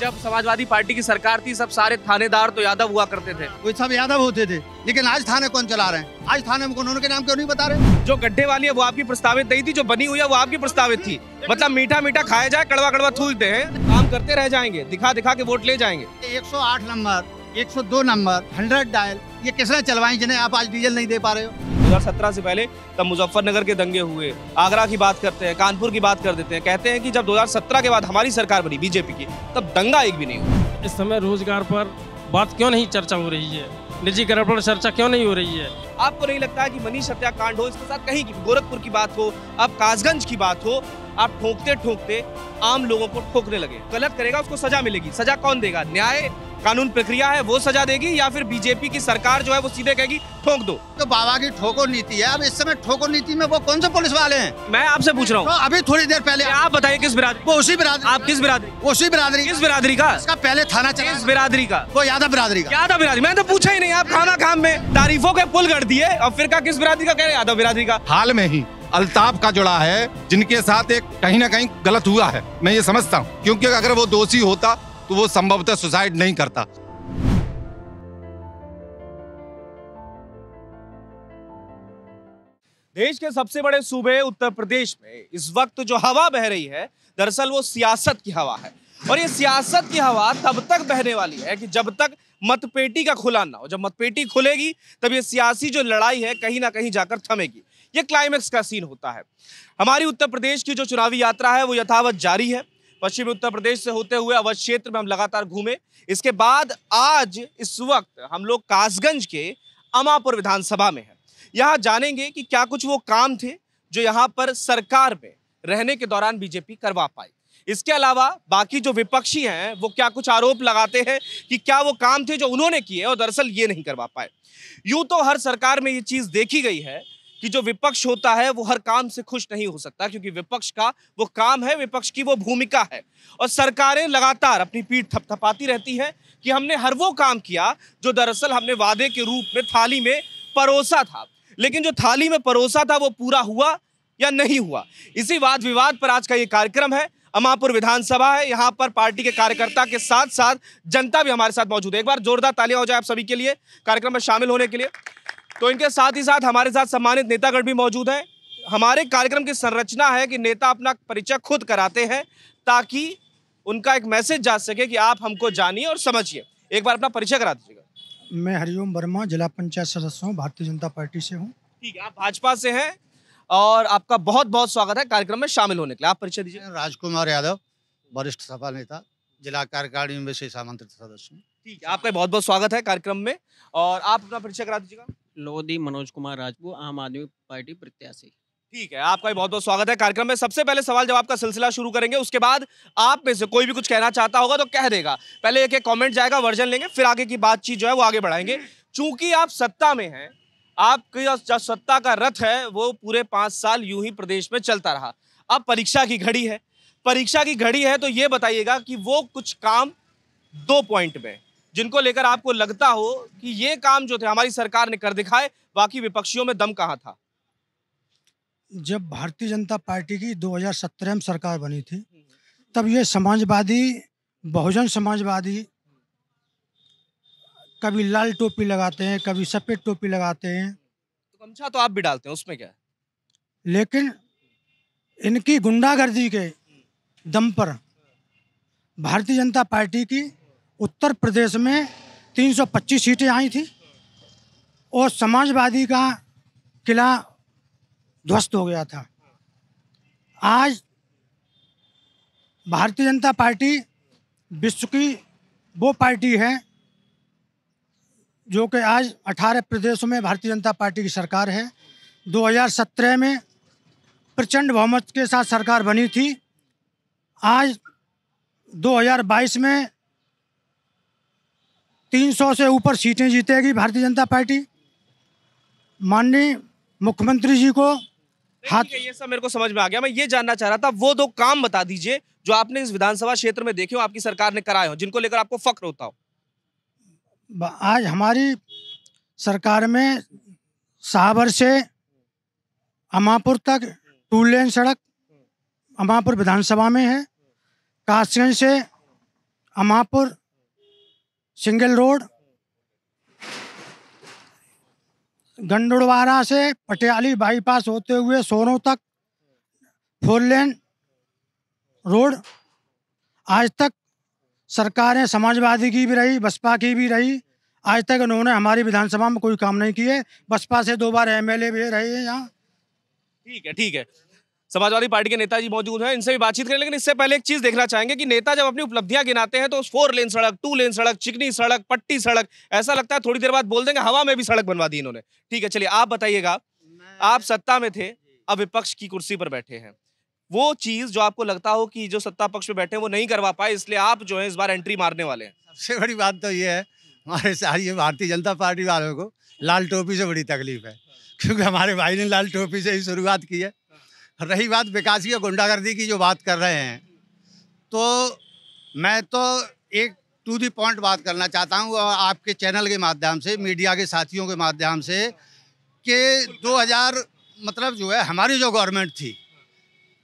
जब समाजवादी पार्टी की सरकार थी सब सारे थानेदार तो यादव हुआ करते थे, वो सब यादव होते थे, लेकिन आज थाने कौन चला रहे हैं? आज थाने में उनके नाम क्यों नहीं बता रहे? जो गड्ढे वाली है वो आपकी प्रस्तावित नहीं थी, जो बनी हुई है वो आपकी प्रस्तावित थी। मतलब मीठा मीठा खाया जाए, कड़वा कड़वा थूकते हैं। काम करते रह जाएंगे, दिखा दिखा के वोट ले जाएंगे। 108 नंबर, 102 नंबर, 100 डायल, ये किसने चलवाई जिन्हें आप आज डीजल नहीं दे पा रहे हो? 2017 से पहले तब मुजफ्फरनगर के दंगे हुए, आगरा की बात करते हैं, कानपुर की बात कर देते हैं, कहते हैं कि जब 2017 के बाद हमारी सरकार बनी बीजेपी की तब दंगा एक भी नहीं हुआ। इस समय रोजगार पर बात क्यों नहीं चर्चा हो रही है? निजीकरण पर चर्चा क्यों नहीं हो रही है? आपको नहीं लगता है कि मनीष हत्याकांड हो, इसके साथ कहीं गोरखपुर की बात हो, आप कासगंज की बात हो, आप ठोकते ठोकते आम लोगों को ठोकने लगे। गलत करेगा उसको सजा मिलेगी। सजा कौन देगा? न्याय कानून प्रक्रिया है वो सजा देगी, या फिर बीजेपी की सरकार जो है वो सीधे कहेगी ठोक दो? तो बाबा की ठोको नीति है। अब इस समय ठोको नीति में वो कौन से पुलिस वाले हैं? मैं आपसे पूछ रहा हूँ। तो अभी थोड़ी देर पहले आप बताइए किस बिरादरी? वो उसी बिरादरी। आप किस बिरादरी? उसी बिरादरी। किस बिरादरी का? इसका पहले थाना चला किस बिरादरी का? वो यादव बिरादरी का। यादव बिरादरी, मैंने तो पूछा ही नहीं। आप खाना काम में तारीफों के पुल गढ़ दिए और फिर का किस बिरादरी का कह रहे? यादव बिरादरी का। हाल में ही अल्ताफ का जुड़ा है, जिनके साथ एक कहीं ना कहीं गलत हुआ है, मैं ये समझता हूँ, क्योंकि अगर वो दोषी होता तो वो संभवतः सुसाइड नहीं करता। देश के सबसे बड़े सूबे उत्तर प्रदेश में इस वक्त जो हवा बह रही है दरअसल वो सियासत की हवा है, और ये सियासत की हवा तब तक बहने वाली है कि जब तक मतपेटी का खुला ना हो। जब मतपेटी खुलेगी तब ये सियासी जो लड़ाई है कहीं ना कहीं जाकर थमेगी। ये क्लाइमेक्स का सीन होता है। हमारी उत्तर प्रदेश की जो चुनावी यात्रा है वो यथावत जारी है। पश्चिमी उत्तर प्रदेश से होते हुए अवध क्षेत्र में हम लगातार घूमे। इसके बाद आज इस वक्त हम लोग कासगंज के अमापुर विधानसभा में हैं। यहाँ जानेंगे कि क्या कुछ वो काम थे जो यहाँ पर सरकार में रहने के दौरान बीजेपी करवा पाई। इसके अलावा बाकी जो विपक्षी हैं वो क्या कुछ आरोप लगाते हैं कि क्या वो काम थे जो उन्होंने किए और दरअसल ये नहीं करवा पाए। यूँ तो हर सरकार में ये चीज़ देखी गई है कि जो विपक्ष होता है वो हर काम से खुश नहीं हो सकता, क्योंकि विपक्ष का वो काम है, विपक्ष की वो भूमिका है, और सरकारें लगातार अपनी पीठ थपथपाती रहती हैं कि हमने हर वो काम किया जो दरअसल हमने वादे के रूप में थाली में परोसा था। लेकिन जो थाली में परोसा था वो पूरा हुआ या नहीं हुआ, इसी वाद विवाद पर आज का ये कार्यक्रम है। अमापुर विधानसभा है, यहाँ पर पार्टी के कार्यकर्ता के साथ साथ जनता भी हमारे साथ मौजूद है। एक बार जोरदार तालियां हो जाए आप सभी के लिए कार्यक्रम में शामिल होने के लिए। तो इनके साथ ही साथ हमारे साथ सम्मानित नेतागण भी मौजूद हैं। हमारे कार्यक्रम की संरचना है कि नेता अपना परिचय खुद कराते हैं ताकि उनका एक मैसेज जा सके कि आप हमको जानिए और समझिए। एक बार अपना परिचय करा दीजिएगा। मैं हरिओम वर्मा जिला पंचायत सदस्य हूँ, भारतीय जनता पार्टी से हूँ। ठीक है, आप भाजपा से हैं और आपका बहुत बहुत स्वागत है कार्यक्रम में शामिल होने के लिए। आप परिचय दीजिए। राजकुमार यादव, वरिष्ठ सपा नेता, जिला कार्यकारिणी में विशेष आमंत्रित सदस्य हूँ। ठीक है, आपका बहुत बहुत स्वागत है कार्यक्रम में, और आप अपना परिचय करा दीजिएगा। लोधी मनोज कुमार राजपूत, आम आदमी पार्टी प्रत्याशी। ठीक है, आपका भी बहुत बहुत स्वागत है कार्यक्रम में। सबसे पहले सवाल जवाब का सिलसिला शुरू करेंगे, उसके बाद आप में से कोई भी कुछ कहना चाहता होगा तो कह देगा। पहले एक एक कमेंट जाएगा, वर्जन लेंगे, फिर आगे की बातचीत जो है वो आगे बढ़ाएंगे। चूंकि आप सत्ता में हैं, आपकी सत्ता का रथ है वो पूरे 5 साल यूं ही प्रदेश में चलता रहा। अब परीक्षा की घड़ी है, परीक्षा की घड़ी है तो ये बताइएगा कि वो कुछ काम 2 पॉइंट में जिनको लेकर आपको लगता हो कि ये काम जो थे हमारी सरकार ने कर दिखाए, बाकी विपक्षियों में दम कहाँ था? जब भारतीय जनता पार्टी की 2017 में सरकार बनी थी तब ये समाजवादी, बहुजन समाजवादी, कभी लाल टोपी लगाते हैं, कभी सफेद टोपी लगाते हैं, तो गमछा तो आप भी डालते हैं, उसमें क्या है? लेकिन इनकी गुंडागर्दी के दम पर भारतीय जनता पार्टी की उत्तर प्रदेश में 325 सीटें आई थी और समाजवादी का किला ध्वस्त हो गया था। आज भारतीय जनता पार्टी विश्व की वो पार्टी है जो कि आज 18 प्रदेशों में भारतीय जनता पार्टी की सरकार है। 2017 में प्रचंड बहुमत के साथ सरकार बनी थी। आज 2022 में 300 से ऊपर सीटें जीतेगी भारतीय जनता पार्टी। माननीय मुख्यमंत्री जी को हाथ। ये सब मेरे को समझ में आ गया। मैं ये जानना चाह रहा था वो 2 काम बता दीजिए जो आपने इस विधानसभा क्षेत्र में देखे हो, आपकी सरकार ने कराए हो, जिनको लेकर आपको फख्र होता हो। आज हमारी सरकार में सावर से अमापुर तक 2 लेन सड़क अमापुर विधानसभा में है। कासगंज से अमापुर सिंगल रोड गंडोड़वारा से पटियाली बाईपास होते हुए सोनों तक फोर लेन रोड आज तक सरकारें समाजवादी की भी रही, बसपा की भी रही, आज तक उन्होंने हमारी विधानसभा में कोई काम नहीं किए। बसपा से 2 बार एमएलए भी रहे हैं यहाँ। ठीक है, ठीक है। समाजवादी पार्टी के नेताजी मौजूद हैं, इनसे भी बातचीत करें, लेकिन इससे पहले एक चीज देखना चाहेंगे कि नेता जब अपनी उपलब्धियां गिनाते हैं तो 4 लेन सड़क, 2 लेन सड़क, चिकनी सड़क, पट्टी सड़क, ऐसा लगता है थोड़ी देर बाद बोल देंगे हवा में भी सड़क बनवा दी इन्होंने। ठीक है, चलिए आप बताइएगा, आप सत्ता में थे, अब विपक्ष की कुर्सी पर बैठे हैं, वो चीज जो आपको लगता हो कि जो सत्ता पक्ष में बैठे वो नहीं करवा पाए, इसलिए आप जो है इस बार एंट्री मारने वाले हैं। सबसे बड़ी बात तो ये है हमारे सारी भारतीय जनता पार्टी वालों को लाल टोपी से बड़ी तकलीफ है, क्योंकि हमारे भाई ने लाल टोपी से ही शुरुआत की है। रही बात विकास की और गुंडागर्दी की जो बात कर रहे हैं, तो मैं तो एक टू दी पॉइंट बात करना चाहता हूं और आपके चैनल के माध्यम से, मीडिया के साथियों के माध्यम से, कि 2000 मतलब जो है हमारी जो गवर्नमेंट थी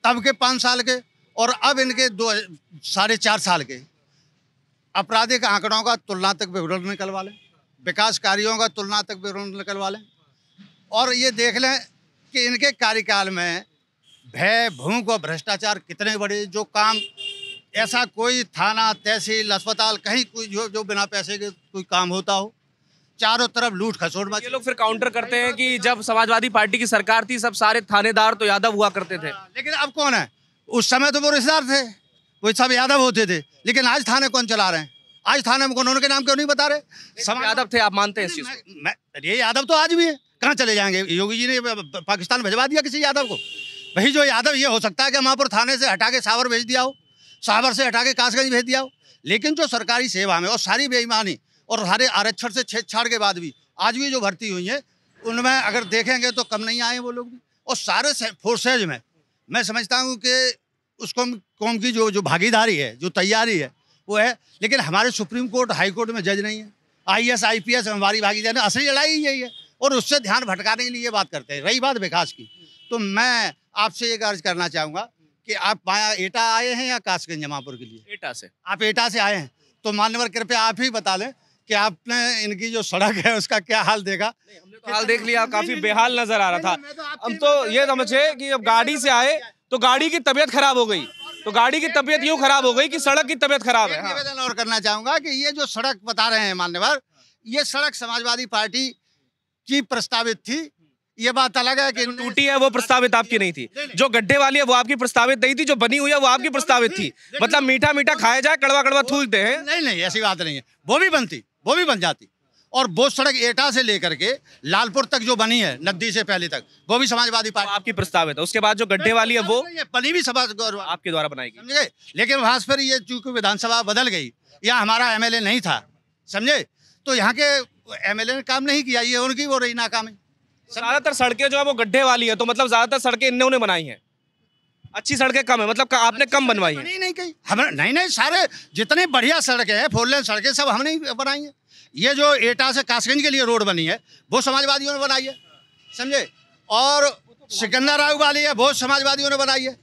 तब के 5 साल के और अब इनके 2 साढ़े 4 साल के आपराधिक आंकड़ों का तुलनात्मक विवरण निकलवा लें, विकास कार्यों का तुलनात्मक विवरण निकलवा लें और ये देख लें कि इनके कार्यकाल में भय, भूख और भ्रष्टाचार कितने बड़े। जो काम ऐसा कोई थाना, तहसील, अस्पताल कहीं कोई जो बिना पैसे के कोई काम होता हो, चारों तरफ लूट खसोट मच। ये लोग फिर काउंटर करते हैं कि जब समाजवादी पार्टी की सरकार थी सब सारे थानेदार तो यादव हुआ करते थे, लेकिन अब कौन है? उस समय तो वो रिश्तेदार थे, वो सब यादव होते थे, लेकिन आज थाने कौन चला रहे हैं? आज थाने में कौन, उनके नाम क्यों नहीं बता रहे? सब यादव थे, आप मानते हैं इस चीज़ को? ये यादव तो आज भी है, कहाँ चले जाएंगे? योगी जी ने पाकिस्तान भिजवा दिया किसी यादव को? वही जो यादव ये हो सकता है कि वहाँ पर थाने से हटा के सावर भेज दिया हो, सावर से हटा के कासगंज भेज दिया हो, लेकिन जो सरकारी सेवा में और सारी बेईमानी और सारे आरक्षण से छेड़छाड़ के बाद भी आज भी जो भर्ती हुई है उनमें अगर देखेंगे तो कम नहीं आए वो लोग भी। और सारे फोर्सेज में मैं समझता हूँ कि उसको कौम की जो भागीदारी है, जो तैयारी है वो है, लेकिन हमारे सुप्रीम कोर्ट, हाई कोर्ट में जज नहीं है, IAS IPS हमारी भागीदारी, असली लड़ाई यही है और उससे ध्यान भटकाने के लिए ये बात करते हैं। रही बात विकास की, तो मैं आपसे एक अर्ज करना चाहूँगा कि आप माया एटा आए हैं या कासगंज जमापुर के लिए? एटा से। आप एटा से आए हैं, तो मान्यवर कृपया आप ही बता लें कि आपने इनकी जो सड़क है उसका क्या हाल देखा? हमने तो हाल देख लिया, काफी बेहाल नजर आ रहा था। हम तो ये समझे कि अब गाड़ी से आए तो गाड़ी की तबीयत खराब हो गई, तो गाड़ी की तबीयत यूँ खराब हो गई कि सड़क की तबीयत खराब है। निवेदन और करना चाहूँगा कि ये जो सड़क बता रहे हैं मान्यवर, ये सड़क समाजवादी पार्टी की प्रस्तावित थी, ये बात अलग है कि टूटी है वो प्रस्तावित आपकी नहीं थी, जो गड्ढे वाली है वो आपकी प्रस्तावित नहीं थी, जो बनी हुई है वो आपकी प्रस्तावित थी। मतलब मीठा मीठा खाया जाए, कड़वा कड़वा थूलते हैं। नहीं नहीं, ऐसी बात नहीं है, वो भी बनती, वो भी बन जाती। और वो सड़क एटा से लेकर के लालपुर तक जो बनी है नदी से पहले तक, वो भी समाजवादी पार्टी आपकी प्रस्तावित है। उसके बाद जो गड्ढे वाली है वो बनी भी समाज आपके द्वारा बनाई गई, लेकिन वहां पर ये चूंकि विधानसभा बदल गई, यहाँ हमारा MLA नहीं था, समझे, तो यहाँ के MLA ने काम नहीं किया, ये उनकी वो रही नाकामी। ज्यादातर सड़कें जो है वो गड्ढे वाली है, तो मतलब ज्यादातर सड़कें इन्होंने बनाई हैं, अच्छी सड़कें कम है, मतलब आपने कम बनवाई है। नहीं नहीं, कहीं हमने नहीं, नहीं सारे जितने बढ़िया सड़कें हैं, 4 लेन सड़कें सब हमने ही बनाई हैं। ये जो एटा से कासगंज के लिए रोड बनी है वो समाजवादियों ने बनाई है, समझे, और सिकंदर राव वाली है वो समाजवादियों ने बनाई है,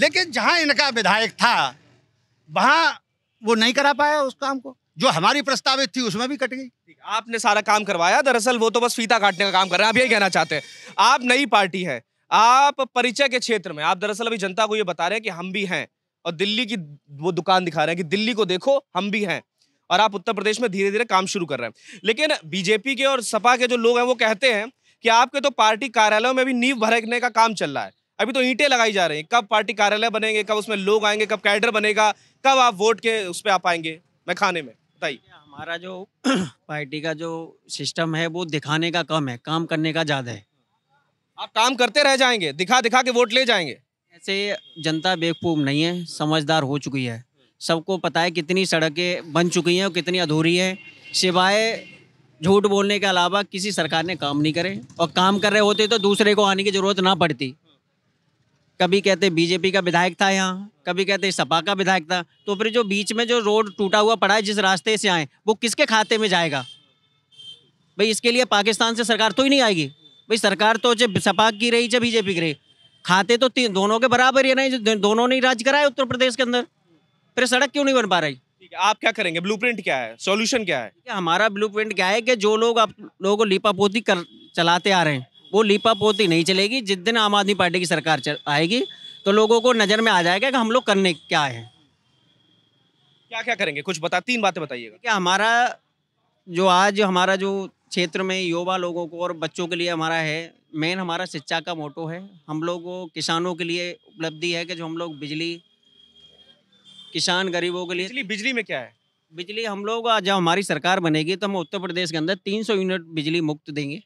लेकिन जहाँ इनका विधायक था वहाँ वो नहीं करा पाया उस काम को, जो हमारी प्रस्तावित थी उसमें भी कट गई। आपने सारा काम करवाया, दरअसल वो तो बस फीता काटने का काम कर रहे हैं, आप यही कहना चाहते हैं। आप नई पार्टी है, आप परिचय के क्षेत्र में, आप दरअसल अभी जनता को ये बता रहे हैं कि हम भी हैं, और दिल्ली की वो दुकान दिखा रहे हैं कि दिल्ली को देखो हम भी हैं, और आप उत्तर प्रदेश में धीरे धीरे काम शुरू कर रहे हैं। लेकिन बीजेपी के और सपा के जो लोग हैं वो कहते हैं कि आपके तो पार्टी कार्यालयों में भी नींव भरने का काम चल रहा है, अभी तो ईंटें लगाई जा रही हैं, कब पार्टी कार्यालय बनेंगे, कब उसमें लोग आएंगे, कब कैडर बनेगा, कब आप वोट के उस पर आ पाएंगे मैखाने में? हमारा जो पार्टी का जो सिस्टम है वो दिखाने का कम है, काम करने का ज्यादा है। आप काम करते रह जाएंगे, दिखा दिखा के वोट ले जाएंगे। ऐसे जनता बेवकूफ नहीं है, समझदार हो चुकी है, सबको पता है कितनी सड़कें बन चुकी हैं और कितनी अधूरी है, सिवाय झूठ बोलने के अलावा किसी सरकार ने काम नहीं करे, और काम कर रहे होते तो दूसरे को आने की जरूरत ना पड़ती। कभी कहते बीजेपी का विधायक था यहाँ, कभी कहते सपा का विधायक था, तो फिर जो बीच में जो रोड टूटा हुआ पड़ा है जिस रास्ते से आए वो किसके खाते में जाएगा? भाई इसके लिए पाकिस्तान से सरकार तो ही नहीं आएगी, भाई सरकार तो जब सपा की रही जब बीजेपी की रही, खाते तो दोनों के बराबर ही नहीं, दोनों ने ही राज कराए उत्तर प्रदेश के अंदर, फिर सड़क क्यों नहीं बन पा रही? ठीक है, आप क्या करेंगे, ब्लूप्रिंट क्या है, सॉल्यूशन क्या है? हमारा ब्लूप्रिंट क्या है कि जो लोग आप लोगों को लीपापोती चलाते आ रहे हैं वो लीपापोती नहीं चलेगी। जिस दिन आम आदमी पार्टी की सरकार आएगी तो लोगों को नज़र में आ जाएगा कि हम लोग करने क्या है, क्या क्या करेंगे। कुछ तीन बातें बताइएगा। क्या हमारा जो आज हमारा जो क्षेत्र में युवा लोगों को और बच्चों के लिए हमारा है मेन हमारा शिक्षा का मोटो है। हम लोगों किसानों के लिए उपलब्धि है कि जो हम लोग बिजली, किसान गरीबों के लिए बिजली में क्या है, बिजली हम लोग जब हमारी सरकार बनेगी तो हम उत्तर प्रदेश के अंदर 300 यूनिट बिजली मुफ्त देंगे।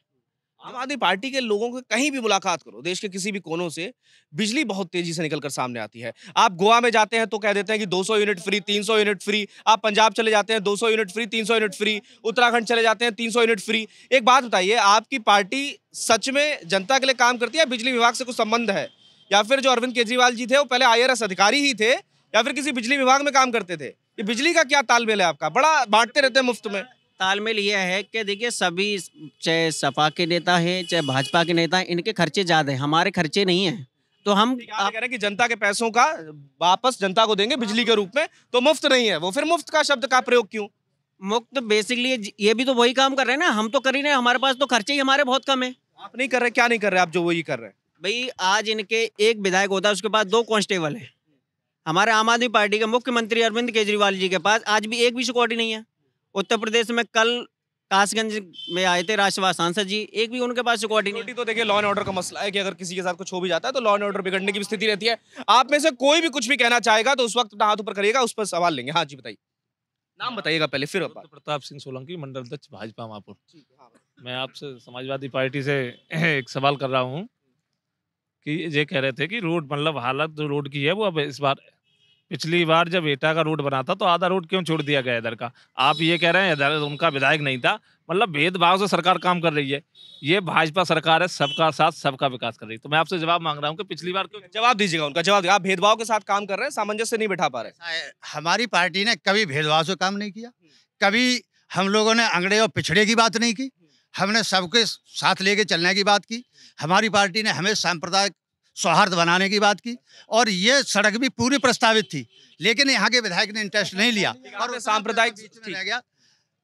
आम आदमी पार्टी के लोगों को कहीं भी मुलाकात करो, देश के किसी भी कोनों से बिजली बहुत तेजी से निकलकर सामने आती है। आप गोवा में जाते हैं तो कह देते हैं कि 200 यूनिट फ्री, 300 यूनिट फ्री। आप पंजाब चले जाते हैं 200 unit free, 300 unit free. Uttarakhand चले जाते हैं 300 यूनिट फ्री। एक बात बताइए, आपकी पार्टी सच में जनता के लिए काम करती है? बिजली विभाग से कुछ संबंध है, या फिर जो अरविंद केजरीवाल जी थे वो पहले IAS अधिकारी ही थे या फिर किसी बिजली विभाग में काम करते थे? ये बिजली का क्या तालमेल है आपका? बड़ा बांटते रहते हैं मुफ्त में। तालमेल यह है कि देखिए सभी, चाहे सपा के नेता हैं चाहे भाजपा के नेता हैं, इनके खर्चे ज़्यादा हैं, हमारे खर्चे नहीं हैं। तो हम कह रहे हैं कि जनता के पैसों का वापस जनता को देंगे बिजली के रूप में, तो मुफ्त नहीं है वो। फिर मुफ्त का शब्द का प्रयोग क्यों? मुफ्त बेसिकली ये भी तो वही काम कर रहे हैं ना, हम तो कर ही नहीं, हमारे पास तो खर्चे ही हमारे बहुत कम है। आप नहीं कर रहे, क्या नहीं कर रहे आप जो वही कर रहे हैं? भाई आज इनके एक विधायक होता है उसके पास 2 कांस्टेबल है। हमारे आम आदमी पार्टी के मुख्यमंत्री अरविंद केजरीवाल जी के पास आज भी एक भी सिक्योरिटी नहीं है। उत्तर प्रदेश में कल कासगंज में आए थे राज्यसभा सांसद जी, एक भी उनके पास सिक्योरिटी नहीं। तो देखिए लॉ एंड ऑर्डर का मसला है कि अगर किसी के साथ कुछ हो भी जाता है तो लॉ एंड ऑर्डर बिगड़ने की स्थिति रहती है। आप में से कोई भी कुछ भी कहना चाहेगा तो उस वक्त हाथ ऊपर करिएगा, उस पर सवाल लेंगे। हाँ जी बताइए, नाम बताइएगा पहले फिर। प्रताप सिंह सोलंकी, मंडल अध्यक्ष भाजपा महापुर। मैं आपसे समाजवादी पार्टी से एक सवाल कर रहा हूँ कि ये कह रहे थे कि रोड मतलब हालत जो रोड की है वो अब इस बार, पिछली बार जब एटा का रोड बना था तो आधा रोड क्यों छोड़ दिया गया इधर का? आप ये कह रहे हैं इधर उनका विधायक नहीं था, मतलब भेदभाव से सरकार काम कर रही है। ये भाजपा सरकार है, सबका साथ सबका विकास कर रही है। तो मैं आपसे जवाब मांग रहा हूँ कि पिछली बार क्यों? जवाब दीजिएगा, उनका जवाब। आप भेदभाव के साथ काम कर रहे हैं, सामंजस्य से नहीं बैठा पा रहे। हमारी पार्टी ने कभी भेदभाव से काम नहीं किया, कभी हम लोगों ने अंगड़े और पिछड़े की बात नहीं की, हमने सबके साथ लेके चलने की बात की। हमारी पार्टी ने हमें सांप्रदायिक सौहार्द बनाने की बात की, और ये सड़क भी पूरी प्रस्तावित थी लेकिन यहाँ के विधायक ने इंटरेस्ट नहीं लिया और सांप्रदायिक रह गया,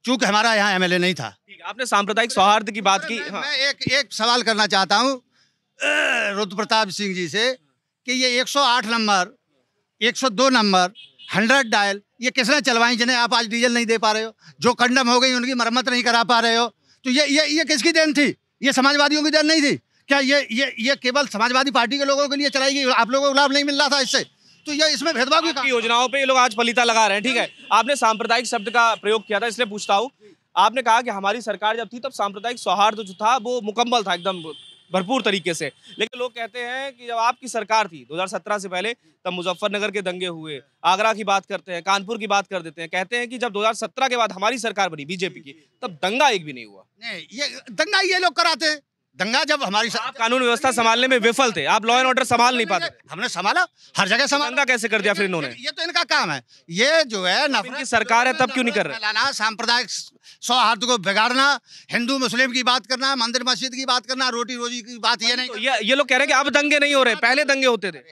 चूंकि हमारा यहाँ MLA नहीं था। आपने सांप्रदायिक सौहार्द की बात की। मैं एक सवाल करना चाहता हूँ रुद्र प्रताप सिंह जी से कि ये 108 नंबर, 102 नंबर, 100 डायल ये किसने चलवाई जिन्हें आप आज डीजल नहीं दे पा रहे हो? जो कंडम हो गई उनकी मरम्मत नहीं करा पा रहे हो, तो ये किसकी देन थी? ये समाजवादियों की देन नहीं थी क्या? ये केवल समाजवादी पार्टी के लोगों के लिए चलाई गई, आप लोगों को लाभ नहीं मिल रहा था इससे, तो ये इसमें भेदभाव की योजनाओं पे ये लोग आज फलिता लगा रहे हैं। ठीक है, आपने सांप्रदायिक शब्द का प्रयोग किया था इसलिए पूछता हूँ, आपने कहा कि हमारी सरकार जब थी तब सांप्रदायिक सौहार्द जो था वो मुकम्मल था, एकदम भरपूर तरीके से। लेकिन लोग कहते हैं कि जब आपकी सरकार थी 2017 से पहले तब मुजफ्फरनगर के दंगे हुए, आगरा की बात करते हैं, कानपुर की बात कर देते हैं, कहते हैं कि जब 2017 के बाद हमारी सरकार बनी बीजेपी की तब दंगा एक भी नहीं हुआ। नहीं, ये दंगा ये लोग कराते हैं। दंगा जब हमारी आप कानून व्यवस्था संभालने में विफल थे, आप लॉ एंड ऑर्डर संभाल नहीं पाते। हमने संभाला, हर जगह संभाला। दंगा कैसे कर दिया फिर इन्होंने? ये तो इनका काम है, ये जो है नफरत की सरकार है तब क्यों नहीं कर रहे? सांप्रदायिक सौहार्द को बिगाड़ना, हिंदू मुस्लिम की बात करना, मंदिर मस्जिद की बात करना, रोटी रोजी की बात, ये नहीं। ये लोग कह रहे हैं कि अब दंगे नहीं हो रहे, पहले दंगे होते थे।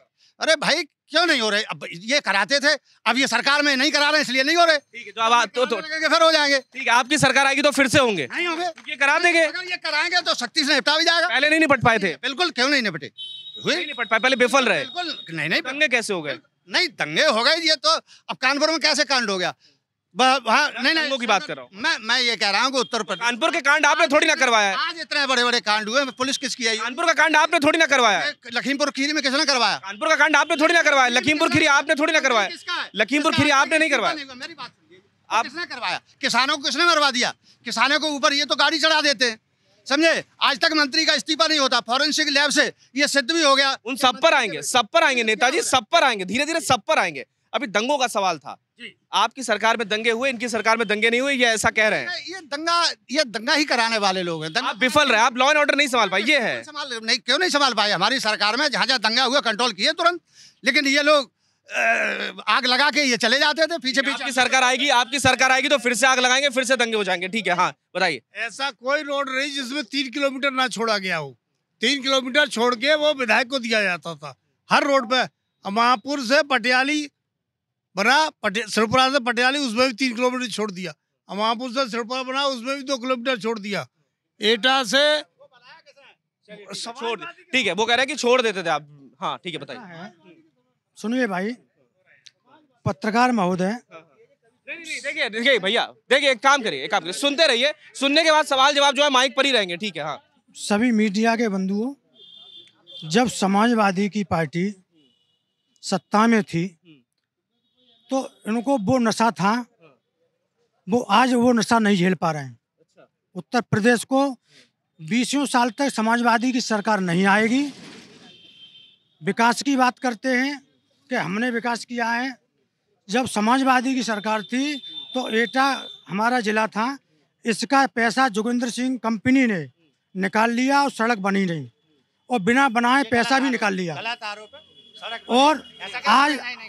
अरे भाई क्यों नहीं हो रहे? अब ये कराते थे, अब ये सरकार में नहीं करा रहे इसलिए नहीं हो रहे। ठीक है, तो फिर हो जाएंगे। ठीक है, आपकी सरकार आएगी तो फिर से होंगे, नहीं होंगे ये करा देंगे। अगर ये कराएंगे तो सख्ती से निपटा भी जाएगा। पहले नहीं निपट पाए थे। बिल्कुल, क्यों नहीं निपटे? नहीं निपट पाए, पहले विफल रहे। बिल्कुल नहीं, दंगे कैसे हो गए? नहीं दंगे हो गए ये तो। अब कानपुर में कैसे कांड हो गया? नहीं की बात कर रहा हूं। मैं ये कह रहा हूँ कि उत्तर प्रदेश कानपुर के कांड आपने थोड़ी ना करवाया। आज इतने बड़े बड़े कांड हुए, पुलिस किसकी आई? कानपुर का कांड आपने थोड़ी ना करवाया। लखीमपुर खीरी में किसने करवाया? कानपुर का कांड आपने थोड़ी ना करवाया। लखीमपुर खीरी आपने थोड़ी ना करवाया। लखीमपुर खीरी आपने नहीं करवाया, आप किसने करवाया? किसानों को किसने मरवा दिया? किसानों के ऊपर ये तो गाड़ी चढ़ा देते हैं, समझे? आज तक मंत्री का इस्तीफा नहीं होता, फॉरेंसिक लैब से ये सिद्ध भी हो गया। उन सब पर आएंगे, सब पर आएंगे नेताजी, सब पर आएंगे, धीरे धीरे सब पर आएंगे। अभी दंगों का सवाल था, आपकी सरकार में दंगे हुए, इनकी सरकार में दंगे नहीं हुए, ये ऐसा कह रहे हैं। ये दंगा ही कराने वाले लोग हैं। आप विफल रहे, आप लॉ एंड ऑर्डर नहीं संभाल पाए, ये है। क्यों नहीं संभाल पाए? हमारी सरकार में जहाँ जहाँ दंगा हुआ कंट्रोल किए तुरंत, लेकिन ये लोग आग लगा के ये चले जाते थे पीछे पीछे। आपकी सरकार आएगी तो फिर से आग लगाएंगे, फिर से दंगे हो जाएंगे। ठीक है, हाँ बताइए। ऐसा कोई रोड नहीं जिसमें 3 किलोमीटर ना छोड़ा गया हो। 3 किलोमीटर छोड़ के वो विधायक को दिया जाता था हर रोड पे, अमापुर से पटियाली बना सड़पुरा से पटियाली, उसमें भी 3 किलोमीटर छोड़ दिया। अमापुर से सड़पुरा बना, उसमें भी 2 किलोमीटर छोड़ दिया। एटा से छोड़, ठीक है, वो कह रहे हैं कि छोड़ देते थे आप। हाँ ठीक है, बताइए। सुनिए भाई, पत्रकार महोदय, देखिए देखिए भैया, देखिए एक काम करिए, सुनते रहिए, सुनने के बाद सवाल जवाब जो है माइक पर ही रहेंगे, ठीक है। हाँ, सभी मीडिया के बंधुओं, जब समाजवादी की पार्टी सत्ता में थी तो इनको वो नशा था, वो आज वो नशा नहीं झेल पा रहे हैं। उत्तर प्रदेश को 20 साल तक समाजवादी की सरकार नहीं आएगी। विकास की बात करते हैं कि हमने विकास किया है। जब समाजवादी की सरकार थी तो एटा हमारा जिला था, इसका पैसा जोगिंदर सिंह कंपनी ने निकाल लिया और सड़क बनी नहीं, और बिना बनाए पैसा भी निकाल लिया। और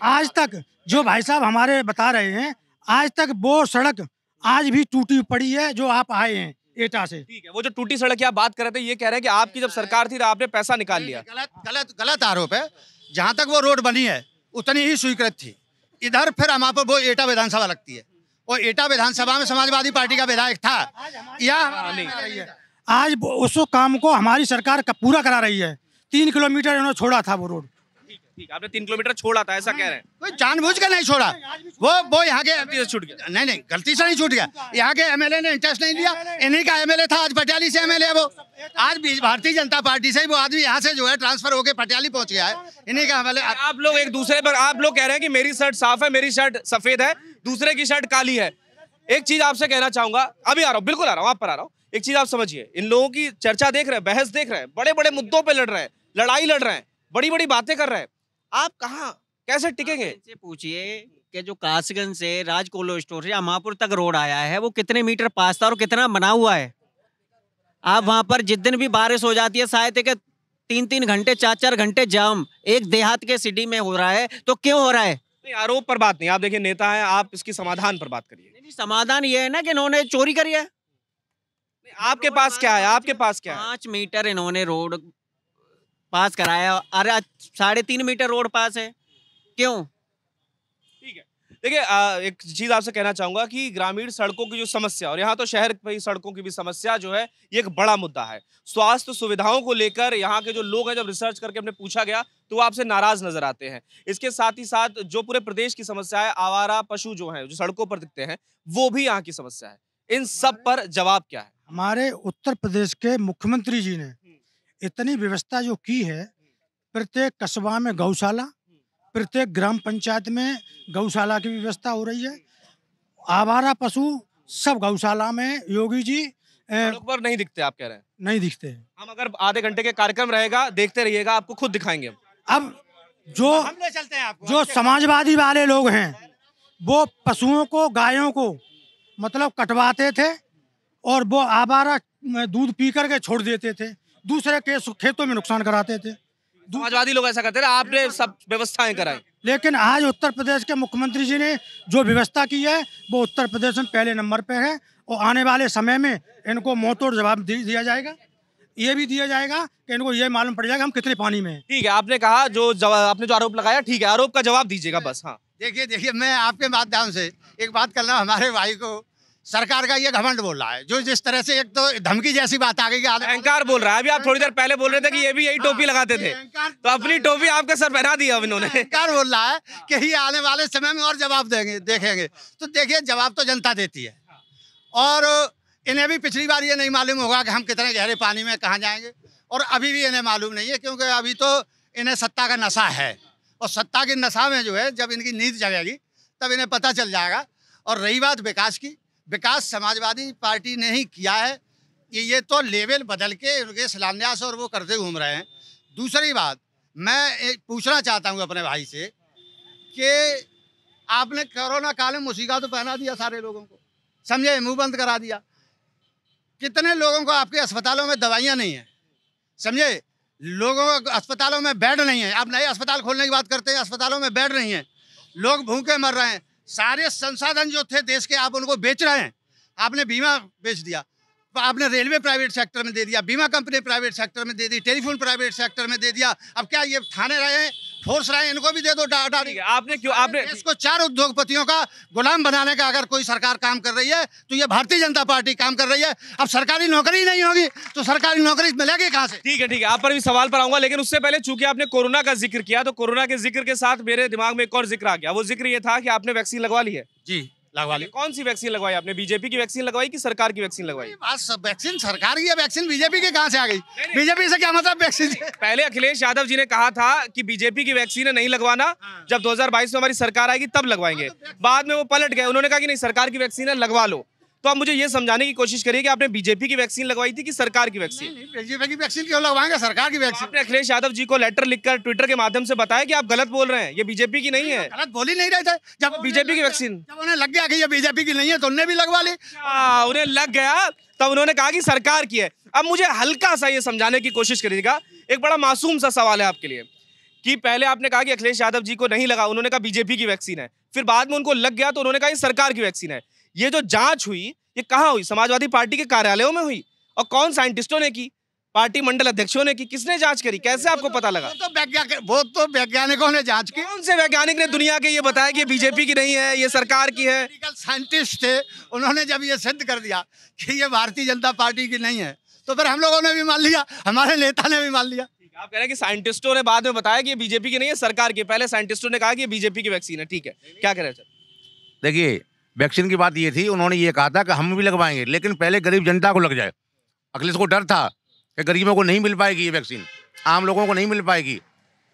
आज तक जो भाई साहब हमारे बता रहे हैं, आज तक वो सड़क आज भी टूटी पड़ी है जो आप आए हैं एटा से। ठीक है, वो जो टूटी सड़क की आप बात कर रहे थे, ये कह रहे हैं कि आपकी जब सरकार थी तो आपने पैसा निकाल लिया। गलत आरोप है। जहाँ तक वो रोड बनी है उतनी ही स्वीकृत थी। इधर फिर हमारे पर वो एटा विधानसभा लगती है, और एटा विधानसभा में समाजवादी पार्टी का विधायक था, या आज उस काम को हमारी सरकार पूरा करा रही है। 3 किलोमीटर इन्होंने छोड़ा था वो रोड। ठीक, आपने 3 किलोमीटर छोड़ा था, ऐसा कह रहे हैं। कोई जानबूझ के नहीं छोड़ा, वो यहाँ के छूट गया। नहीं, गलती से नहीं छूट गया। यहाँ के एमएलए ने इंटरेस्ट नहीं लिया। इन्हीं का एमएलए था, आज पटियाली से एमएलए है। वो आज भारतीय जनता पार्टी से वो आदमी यहाँ से जो है ट्रांसफर होकर पटियाली पहुंच गया है। इन्हीं का एमएलए। आप लोग एक दूसरे पर, आप लोग कह रहे हैं कि मेरी शर्ट साफ है, मेरी शर्ट सफेद है, दूसरे की शर्ट काली है। एक चीज आपसे कहना चाहूंगा, अभी आ रहा हूँ, बिल्कुल आ रहा हूँ, आप पर आ रहा हूँ। एक चीज आप समझिए, इन लोगों की चर्चा देख रहे हैं, बहस देख रहे हैं, बड़े बड़े मुद्दों पर लड़ रहे हैं, लड़ाई लड़ रहे हैं, बड़ी बड़ी बातें कर रहे हैं। आप कहाँ कैसे टिकेंगे? इनसे पूछिए कि जो कासगंज से राज कोलो स्टोर से अमापुर तक रोड आया है, वो कितने मीटर पास था और कितना बना हुआ है। आप वहाँ पर जिस दिन भी बारिश हो जाती है, शायद के 3-3 घंटे 4-4 घंटे जाम एक देहात के सिटी में हो रहा है, तो क्यों हो रहा है? नहीं, आरोप पर बात नहीं। आप देखिए नेता है, आप इसकी समाधान पर बात करिए। नहीं, समाधान ये है ना कि इन्होंने चोरी करी है। आपके पास क्या है? आपके पास क्या है? 5 मीटर इन्होंने रोड पास कराया, अरे 3.5 मीटर रोड पास है, क्यों? ठीक है, देखिए एक चीज आपसे कहना चाहूंगा कि ग्रामीण सड़कों की जो समस्या, और यहाँ तो शहर की सड़कों की भी समस्या जो है, ये एक बड़ा मुद्दा है। स्वास्थ्य सुविधाओं को लेकर यहाँ के जो लोग हैं, जब रिसर्च करके हमने पूछा गया तो वो आपसे नाराज नजर आते हैं। इसके साथ ही साथ जो पूरे प्रदेश की समस्या है, आवारा पशु जो है जो सड़कों पर दिखते हैं, वो भी यहाँ की समस्या है। इन सब पर जवाब क्या है? हमारे उत्तर प्रदेश के मुख्यमंत्री जी ने इतनी व्यवस्था जो की है, प्रत्येक कस्बा में गौशाला, प्रत्येक ग्राम पंचायत में गौशाला की व्यवस्था हो रही है। आवारा पशु सब गौशाला में। योगी जी सड़क पर नहीं दिखते, आप कह रहे हैं नहीं दिखते हैं। हम अगर आधे घंटे के कार्यक्रम रहेगा, देखते रहिएगा, आपको खुद दिखाएंगे। अब जो समाजवादी वाले लोग हैं, वो पशुओं को, गायों को मतलब कटवाते थे और वो आवारा दूध पी करके छोड़ देते थे, दूसरे के खेतों में नुकसान कराते थे। समाजवादी लोग ऐसा करते थे, आपने सब व्यवस्थाएं कराई। लेकिन आज उत्तर प्रदेश के मुख्यमंत्री जी ने जो व्यवस्था की है, वो उत्तर प्रदेश में पहले नंबर पे है, और आने वाले समय में इनको मुंहतोड़ जवाब दिया जाएगा। ये भी दिया जाएगा कि इनको ये मालूम पड़ जाएगा हम कितने पानी में। ठीक है, आपने कहा आपने जो आरोप लगाया, ठीक है, आरोप का जवाब दीजिएगा बस। हाँ देखिए, मैं आपके माध्यम से एक बात करना, हमारे भाई को सरकार का ये घमंड बोल रहा है, जो जिस तरह से एक तो धमकी जैसी बात आ गई, अहंकार बोल रहा है। अभी आप थोड़ी देर पहले बोल रहे थे कि ये भी यही टोपी लगाते थे, तो अपनी टोपी आपके सर पहना दिया अब इन्होंने। अहंकार बोल रहा है कि ये आने वाले समय में और जवाब देखेंगे। तो देखिए, जवाब तो जनता देती है, और इन्हें भी पिछली बार ये नहीं मालूम होगा कि हम कितने गहरे पानी में कहाँ जाएंगे, और अभी भी इन्हें मालूम नहीं है, क्योंकि अभी तो इन्हें सत्ता का नशा है, और सत्ता की नशा में जो है, जब इनकी नींद जगेगी तब इन्हें पता चल जाएगा। और रही बात विकास की, विकास समाजवादी पार्टी ने ही किया है, ये तो लेवल बदल के उनके शिलान्यास और वो करते घूम रहे हैं। दूसरी बात, मैं पूछना चाहता हूँ अपने भाई से कि आपने कोरोना काल में मुसीबा तो पहना दिया सारे लोगों को, समझे, मुंह बंद करा दिया, कितने लोगों को आपके अस्पतालों में दवाइयाँ नहीं हैं, समझे, लोगों को अस्पतालों में बेड नहीं है। आप नए अस्पताल खोलने की बात करते हैं, अस्पतालों में बेड नहीं है, लोग भूखे मर रहे हैं, सारे संसाधन जो थे देश के आप उनको बेच रहे हैं। आपने बीमा बेच दिया, आपने रेलवे प्राइवेट सेक्टर में दे दिया, बीमा कंपनी प्राइवेट सेक्टर में दे दी, टेलीफोन प्राइवेट सेक्टर में दे दिया। अब क्या ये थाने रहे हैं, फोर्स रहे हैं, इनको भी दे दो डाड़ी। आपने क्यों, आपने इसको चार उद्योगपतियों का गुलाम बनाने का अगर कोई सरकार काम कर रही है तो ये भारतीय जनता पार्टी काम कर रही है। अब सरकारी नौकरी नहीं होगी तो सरकारी नौकरी मिलेगी कहाँ से? ठीक है, आप पर भी सवाल पर आऊंगा, लेकिन उससे पहले चूंकि आपने कोरोना का जिक्र किया तो कोरोना के जिक्र के साथ मेरे दिमाग में एक और जिक्र आ गया। वो जिक्र ये था कि आपने वैक्सीन लगवा ली है। जी लगवा ली। कौन सी वैक्सीन लगवाई आपने, बीजेपी की वैक्सीन लगवाई कि सरकार की वैक्सीन लगवाई? वैक्सीन सरकार की है, वैक्सीन बीजेपी की कहाँ से आ गई? बीजेपी से क्या मतलब वैक्सीन? पहले अखिलेश यादव जी ने कहा था कि बीजेपी की वैक्सीन नहीं लगवाना, जब 2022 में हमारी सरकार आएगी तब लगवाएंगे। बाद में वो पलट गए, उन्होंने कहा कि नहीं सरकार की वैक्सीन है लगवा लो। तो आप मुझे ये समझाने की कोशिश करिए कि आपने बीजेपी की वैक्सीन लगवाई थी कि सरकार की वैक्सीन? बीजेपी की वैक्सीन क्यों लगवाएंगे, सरकार की वैक्सीन। आपने अखिलेश यादव जी को लेटर लिखकर ट्विटर के माध्यम से बताया कि आप गलत बोल रहे हैं, ये बीजेपी की नहीं है। गलत बोल ही नहीं रहे थे जब बीजेपी की वैक्सीन, जब उन्हें लग गया कि ये बीजेपी की नहीं है तो उन्हें भी लगवा ली। उन्हें लग गया तब उन्होंने कहा कि सरकार की है। अब मुझे हल्का सा ये समझाने की कोशिश करिएगा, एक बड़ा मासूम सा सवाल है आपके लिए कि पहले आपने कहा कि अखिलेश यादव जी को नहीं लगा, उन्होंने कहा बीजेपी की वैक्सीन है, फिर बाद में उनको लग गया तो उन्होंने कहा ये सरकार की वैक्सीन है। ये जो जांच हुई ये कहाँ हुई? समाजवादी पार्टी के कार्यालयों में हुई, और कौन साइंटिस्टों ने की, पार्टी मंडल अध्यक्षों ने की, किसने जांच करी, कैसे आपको पता लगा? वो तो वैज्ञानिकों ने जांच की। कौन से वैज्ञानिक ने दुनिया के ये बताया कि ये बीजेपी की नहीं है ये सरकार की है? मेडिकल साइंटिस्ट थे, उन्होंने जब ये सिद्ध कर दिया कि ये भारतीय जनता पार्टी की नहीं है तो फिर हम लोगों ने भी मान लिया, हमारे नेता ने भी मान लिया। आप कह रहे हैं कि साइंटिस्टों ने बाद में बताया कि ये बीजेपी की नहीं है सरकार की, पहले साइंटिस्टों ने कहा कि ये बीजेपी की वैक्सीन है, ठीक है, क्या कह रहे हैं सर? देखिए वैक्सीन की बात ये थी, उन्होंने ये कहा था कि हम भी लगवाएंगे लेकिन पहले गरीब जनता को लग जाए। अखिलेश को डर था कि गरीबों को नहीं मिल पाएगी ये वैक्सीन, आम लोगों को नहीं मिल पाएगी,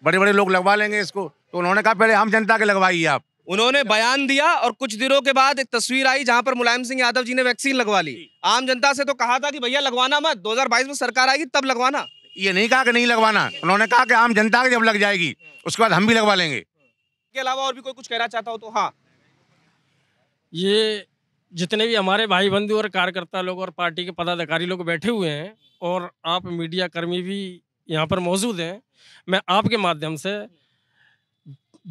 बड़े बड़े लोग लगवा लेंगे इसको, तो उन्होंने कहा पहले हम जनता के लगवाइए आप। उन्होंने बयान दिया और कुछ दिनों के बाद एक तस्वीर आई जहां पर मुलायम सिंह यादव जी ने वैक्सीन लगवा ली। आम जनता से तो कहा था कि भैया लगवाना मत, 2022 में सरकार आएगी तब लगवाना। ये नहीं कहा कि नहीं लगवाना, उन्होंने कहा कि आम जनता के जब लग जाएगी उसके बाद हम भी लगवा लेंगे। इसके अलावा और भी कोई कुछ कहना चाहता हो तो? हाँ, ये जितने भी हमारे भाई बंधु और कार्यकर्ता लोग और पार्टी के पदाधिकारी लोग बैठे हुए हैं और आप मीडिया कर्मी भी यहाँ पर मौजूद हैं, मैं आपके माध्यम से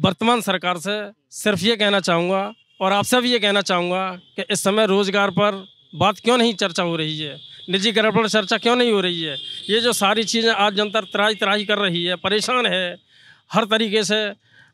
वर्तमान सरकार से सिर्फ ये कहना चाहूँगा और आपसे भी ये कहना चाहूँगा कि इस समय रोजगार पर बात क्यों नहीं चर्चा हो रही है, निजीकरण पर चर्चा क्यों नहीं हो रही है? ये जो सारी चीज़ें आज जनता त्राही कर रही है, परेशान है, हर तरीके से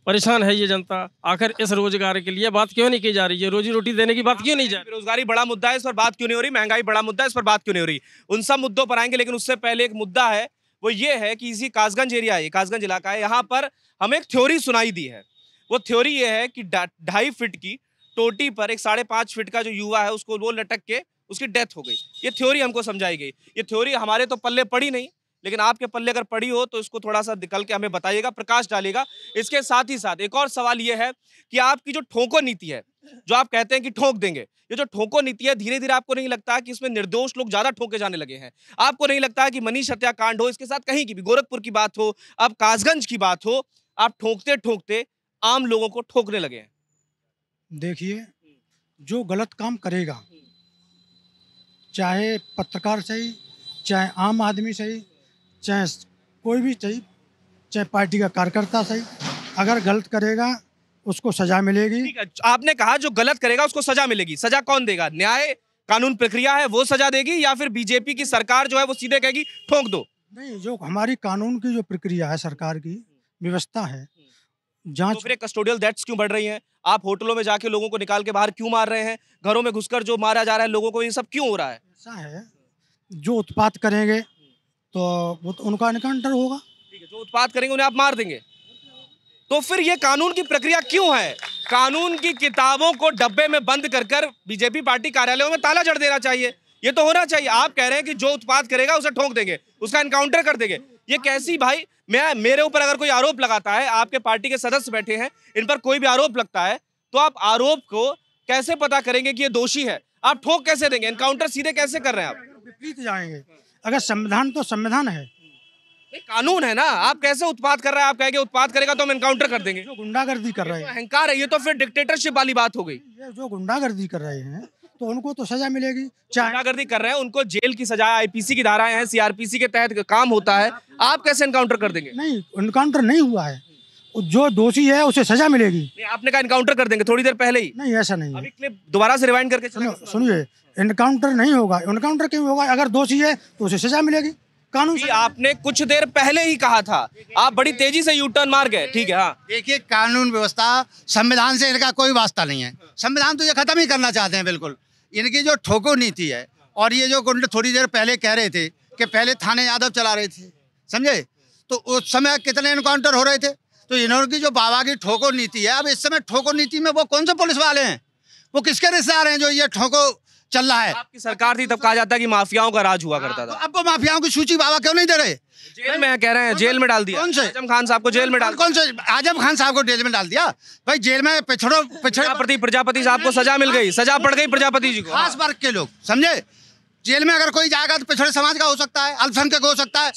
परेशान है ये जनता, आखिर इस रोजगार के लिए बात क्यों नहीं की जा रही है? रोजी रोटी देने की बात क्यों नहीं जा रही? बेरोजगारी बड़ा मुद्दा है, इस पर बात क्यों नहीं हो रही? महंगाई बड़ा मुद्दा है, इस पर बात क्यों नहीं हो रही? उन सब मुद्दों पर आएंगे, लेकिन उससे पहले एक मुद्दा है, वो ये है कि इसी कासगंज एरिया है, कासगंज इलाका है, यहाँ पर हमें एक थ्योरी सुनाई दी है। वो थ्योरी ये है कि 2.5 फीट की टोटी पर एक 5.5 फीट का जो युवा है उसको वो लटक के उसकी डेथ हो गई। ये थ्योरी हमको समझाई गई। ये थ्योरी हमारे तो पल्ले पड़ी नहीं, लेकिन आपके पल्ले अगर पड़ी हो तो इसको थोड़ा सा निकल के हमें बताइएगा, प्रकाश डालिएगा। इसके साथ ही साथ एक और सवाल ये है कि आपकी जो ठोंको नीति है, जो आप कहते हैं कि ठोक देंगे, ये जो ठोंको नीति है, धीरे धीरे आपको नहीं लगता कि इसमें निर्दोष लोग ज्यादा ठोके जाने लगे हैं? आपको नहीं लगता कि मनीष हत्याकांड हो, इसके साथ कहीं की भी, गोरखपुर की बात हो, अब कासगंज की बात हो, आप ठोकते ठोकते आम लोगों को ठोकने लगे हैं? देखिए, जो गलत काम करेगा, चाहे पत्रकार सही, चाहे आम आदमी सही, चाहे कोई भी सही, चाहे पार्टी का कार्यकर्ता सही, अगर गलत करेगा उसको सजा मिलेगी। ठीक है, आपने कहा जो गलत करेगा उसको सजा मिलेगी। सजा कौन देगा? न्याय कानून प्रक्रिया है वो सजा देगी, या फिर बीजेपी की सरकार जो है वो सीधे कहेगी ठोक दो? नहीं, जो हमारी कानून की जो प्रक्रिया है, सरकार की व्यवस्था है, जांच। तो फिर कस्टोडियल डेथ्स क्यों बढ़ रही हैं? आप होटलों में जाके लोगों को निकाल के बाहर क्यों मार रहे हैं? घरों में घुसकर जो मारा जा रहा है लोगों को, ये सब क्यों हो रहा है? ऐसा है, जो उत्पात करेंगे तो वो तो उनका एनकाउंटर होगा। ठीक है, जो उत्पात करेंगे उन्हें आप मार देंगे। तो फिर ये कानून की प्रक्रिया क्यों है? कानून की किताबों को डब्बे में बंद कर कर बीजेपी पार्टी कार्यालयों में ताला जड़ देना चाहिए। ये तो होना चाहिए। आप कह रहे हैं कि जो उत्पात करेगा उसे ठोक देंगे, उसका एनकाउंटर कर देंगे। ये कैसी भाई, मैं मेरे ऊपर अगर कोई आरोप लगाता है, आपके पार्टी के सदस्य बैठे हैं, इन पर कोई भी आरोप लगता है, तो आप आरोप को कैसे पता करेंगे कि ये दोषी है? आप ठोक कैसे देंगे? एनकाउंटर सीधे कैसे कर रहे हैं आप? विपरीत जाएंगे। अगर संविधान तो संविधान है, कानून है ना, आप कैसे उत्पात कर रहे हैं? आप कहेंगे उत्पात करेगा तो हम एनकाउंटर कर देंगे। जो गुंडागर्दी कर रहे हैं, अहंकार है, ये तो फिर डिक्टेटरशिप वाली बात हो गई। ये जो गुंडागर्दी कर रहे हैं तो उनको तो सजा मिलेगी। गुंडागर्दी कर रहे हैं, उनको जेल की सजा, IPC की धाराएं हैं, CRPC के तहत काम होता है, आप कैसे एनकाउंटर कर देंगे? नहीं, एनकाउंटर नहीं हुआ है, जो दोषी है उसे सजा मिलेगी। नहीं, आपने कहा एनकाउंटर कर देंगे थोड़ी देर पहले ही। नहीं, ऐसा नहीं। अभी क्लिप दोबारा से रिवाइंड करके सुनिए। एनकाउंटर नहीं होगा। एनकाउंटर क्यों होगा? अगर दोषी है तो उसे सजा मिलेगी। कानून से। आपने कुछ देर पहले ही कहा था, आप बड़ी तेजी से यू टर्न मार गए। ठीक है, हाँ देखिए, कानून व्यवस्था संविधान से इनका कोई वास्ता नहीं है। संविधान तो ये खत्म ही करना चाहते हैं बिल्कुल। इनकी जो ठोको नीति है, और ये जो गुंड थोड़ी देर पहले कह रहे थे कि पहले थाने यादव चला रहे थे, समझे, तो उस समय कितने एनकाउंटर हो रहे थे। तो इन्होंने जो बाबा की ठोको नीति है, अब इस समय ठोको नीति में वो कौन से पुलिस वाले हैं, वो किसके रिश्तेदार हैं जो ये ठोको चल रहा है। आपकी सरकार थी तब कहा जाता है कि माफियाओं का राज हुआ करता था, अब वो माफियाओं की सूची बाबा क्यों नहीं दे रहे। जेल में कह रहे हैं, जेल में डाल दिया। कौन से आजम खान साहब को जेल में डाल, कौन से आजम खान साहब को जेल में डाल दिया भाई, जेल में पिछड़ों प्रजापति साहब को सजा मिल गई, सजा पड़ गई प्रजापति जी को। खास वर्ग के लोग, समझे, जेल में अगर कोई जाएगा तो पिछड़े समाज का हो सकता है, अल्पसंख्यक हो सकता है,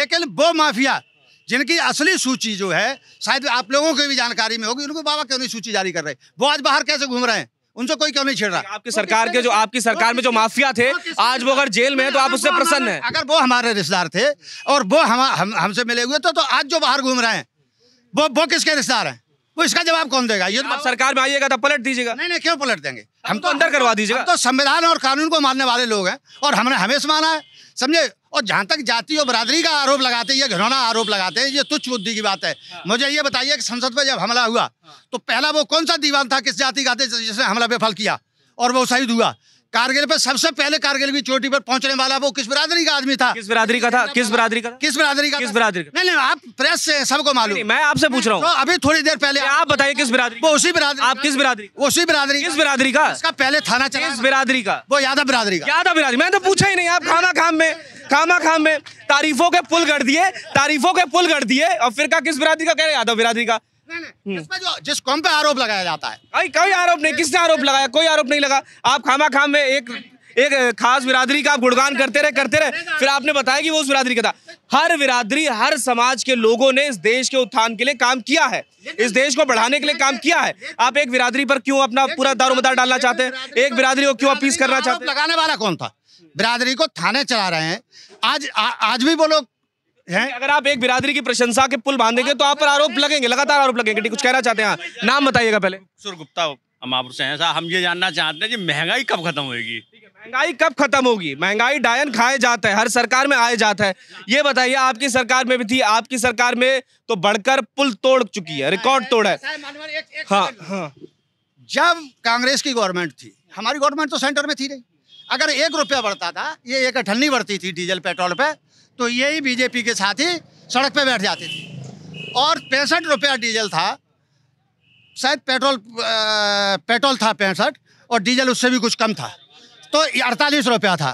लेकिन वो माफिया जिनकी असली सूची जो है, शायद आप लोगों की भी जानकारी में होगी, उनको बाबा क्यों नहीं सूची जारी कर रहे, वो आज बाहर कैसे घूम रहे हैं, उनसे कोई क्यों नहीं छेड़ रहा। आपकी सरकार के जो आपकी सरकार में जो माफिया थे, आज वो अगर जेल में है तो आप उससे प्रसन्न हैं। अगर वो हमारे रिश्तेदार थे और वो हमसे मिले हुए थे, तो आज जो बाहर घूम रहे हैं वो किसके रिश्तेदार हैं, वो इसका जवाब कौन देगा। ये तो सरकार में आइएगा तो पलट दीजिएगा। नहीं नहीं, क्यों पलट देंगे, हम तो अंदर करवा दीजिएगा। तो संविधान और कानून को मानने वाले लोग हैं, और हमने हमेशा माना है, समझे। और जहाँ तक जाति और बरादरी का आरोप लगाते हैं, ये घिनौना आरोप लगाते हैं, ये तुच्छ बुद्धि की बात है। मुझे ये बताइए कि संसद में जब हमला हुआ तो पहला वो कौन सा दीवान था, किस जाति का था जिसने हमला बेफल किया और वो शहीद हुआ। कारगिल पर सबसे पहले कारगिल की चोटी पर पहुंचने वाला वो किस बिरादरी का आदमी था, किस बिरादरी का था, किस बिरादरी का, किस बिरादरी का, किस बिरादरी का। नहीं, आप प्रेस से सबको मालूम है, मैं आपसे पूछ रहा हूँ। तो अभी थोड़ी देर पहले आप बताइए किस बिरादरी, वो उसी बिरादरी, आप किस बिरादरी, उसी बिरादरी, किस बिरादरी का, इसका पहले थाना चला, किस बिरादरी का, वो यादव बिरादरी का, यादव बिरादरी। मैं तो पूछा ही नहीं, आप खामा खाम में तारीफों के पुल गढ़ दिए, तारीफों के पुल गढ़ दिए, और फिर का किस बिरादरी का कह रहे, यादव बिरादरी का। इसमें जो जिस कौम पे आरोप लगाया जाता है, कोई आरोप नहीं, किसने आरोप लगाया, कोई आरोप नहीं लगा। आप खामा खाम में एक खास बिरादरी का आप गुणगान करते रहे, फिर आपने बताया कि वो उस बिरादरी का था। हर बिरादरी, हर समाज के लोगों ने इस देश के उत्थान के लिए काम किया है, इस देश को बढ़ाने के लिए काम किया है। आप एक बिरादरी पर क्यों अपना पूरा दारोमदार डालना चाहते हैं, एक बिरादरी को क्यों अपीस करना चाहते हैं। लगाने वाला कौन था, बिरादरी को थाने चला रहे हैं, आज भी वो लोग हैं। अगर आप एक बिरादरी की प्रशंसा के पुल बांधेंगे तो आप पर आरोप लगेंगे, लगातार आरोप लगेंगे। कुछ कहना चाहते हैं, नाम बताइएगा पहले। सुर गुप्ता अमापुर से हैं साहब, हम ये जानना चाहते हैं कि महंगाई कब खत्म होगी। महंगाई कब खत्म होगी, महंगाई डायन खाए जाता है, हर सरकार में आए जाता है। ये बताइए, आपकी सरकार में भी थी, आपकी सरकार में तो बढ़कर पुल तोड़ चुकी है, रिकॉर्ड तोड़ है। हाँ, जब कांग्रेस की गवर्नमेंट थी, हमारी गवर्नमेंट तो सेंटर में थी नहीं, अगर 1 रुपया बढ़ता था, ये 1 अठन्नी बढ़ती थी डीजल पेट्रोल पे, तो यही बीजेपी के साथी सड़क पे बैठ जाते थे। और 65 रुपया डीजल था, शायद पेट्रोल था 65, और डीजल उससे भी कुछ कम था, तो 48 रुपया था।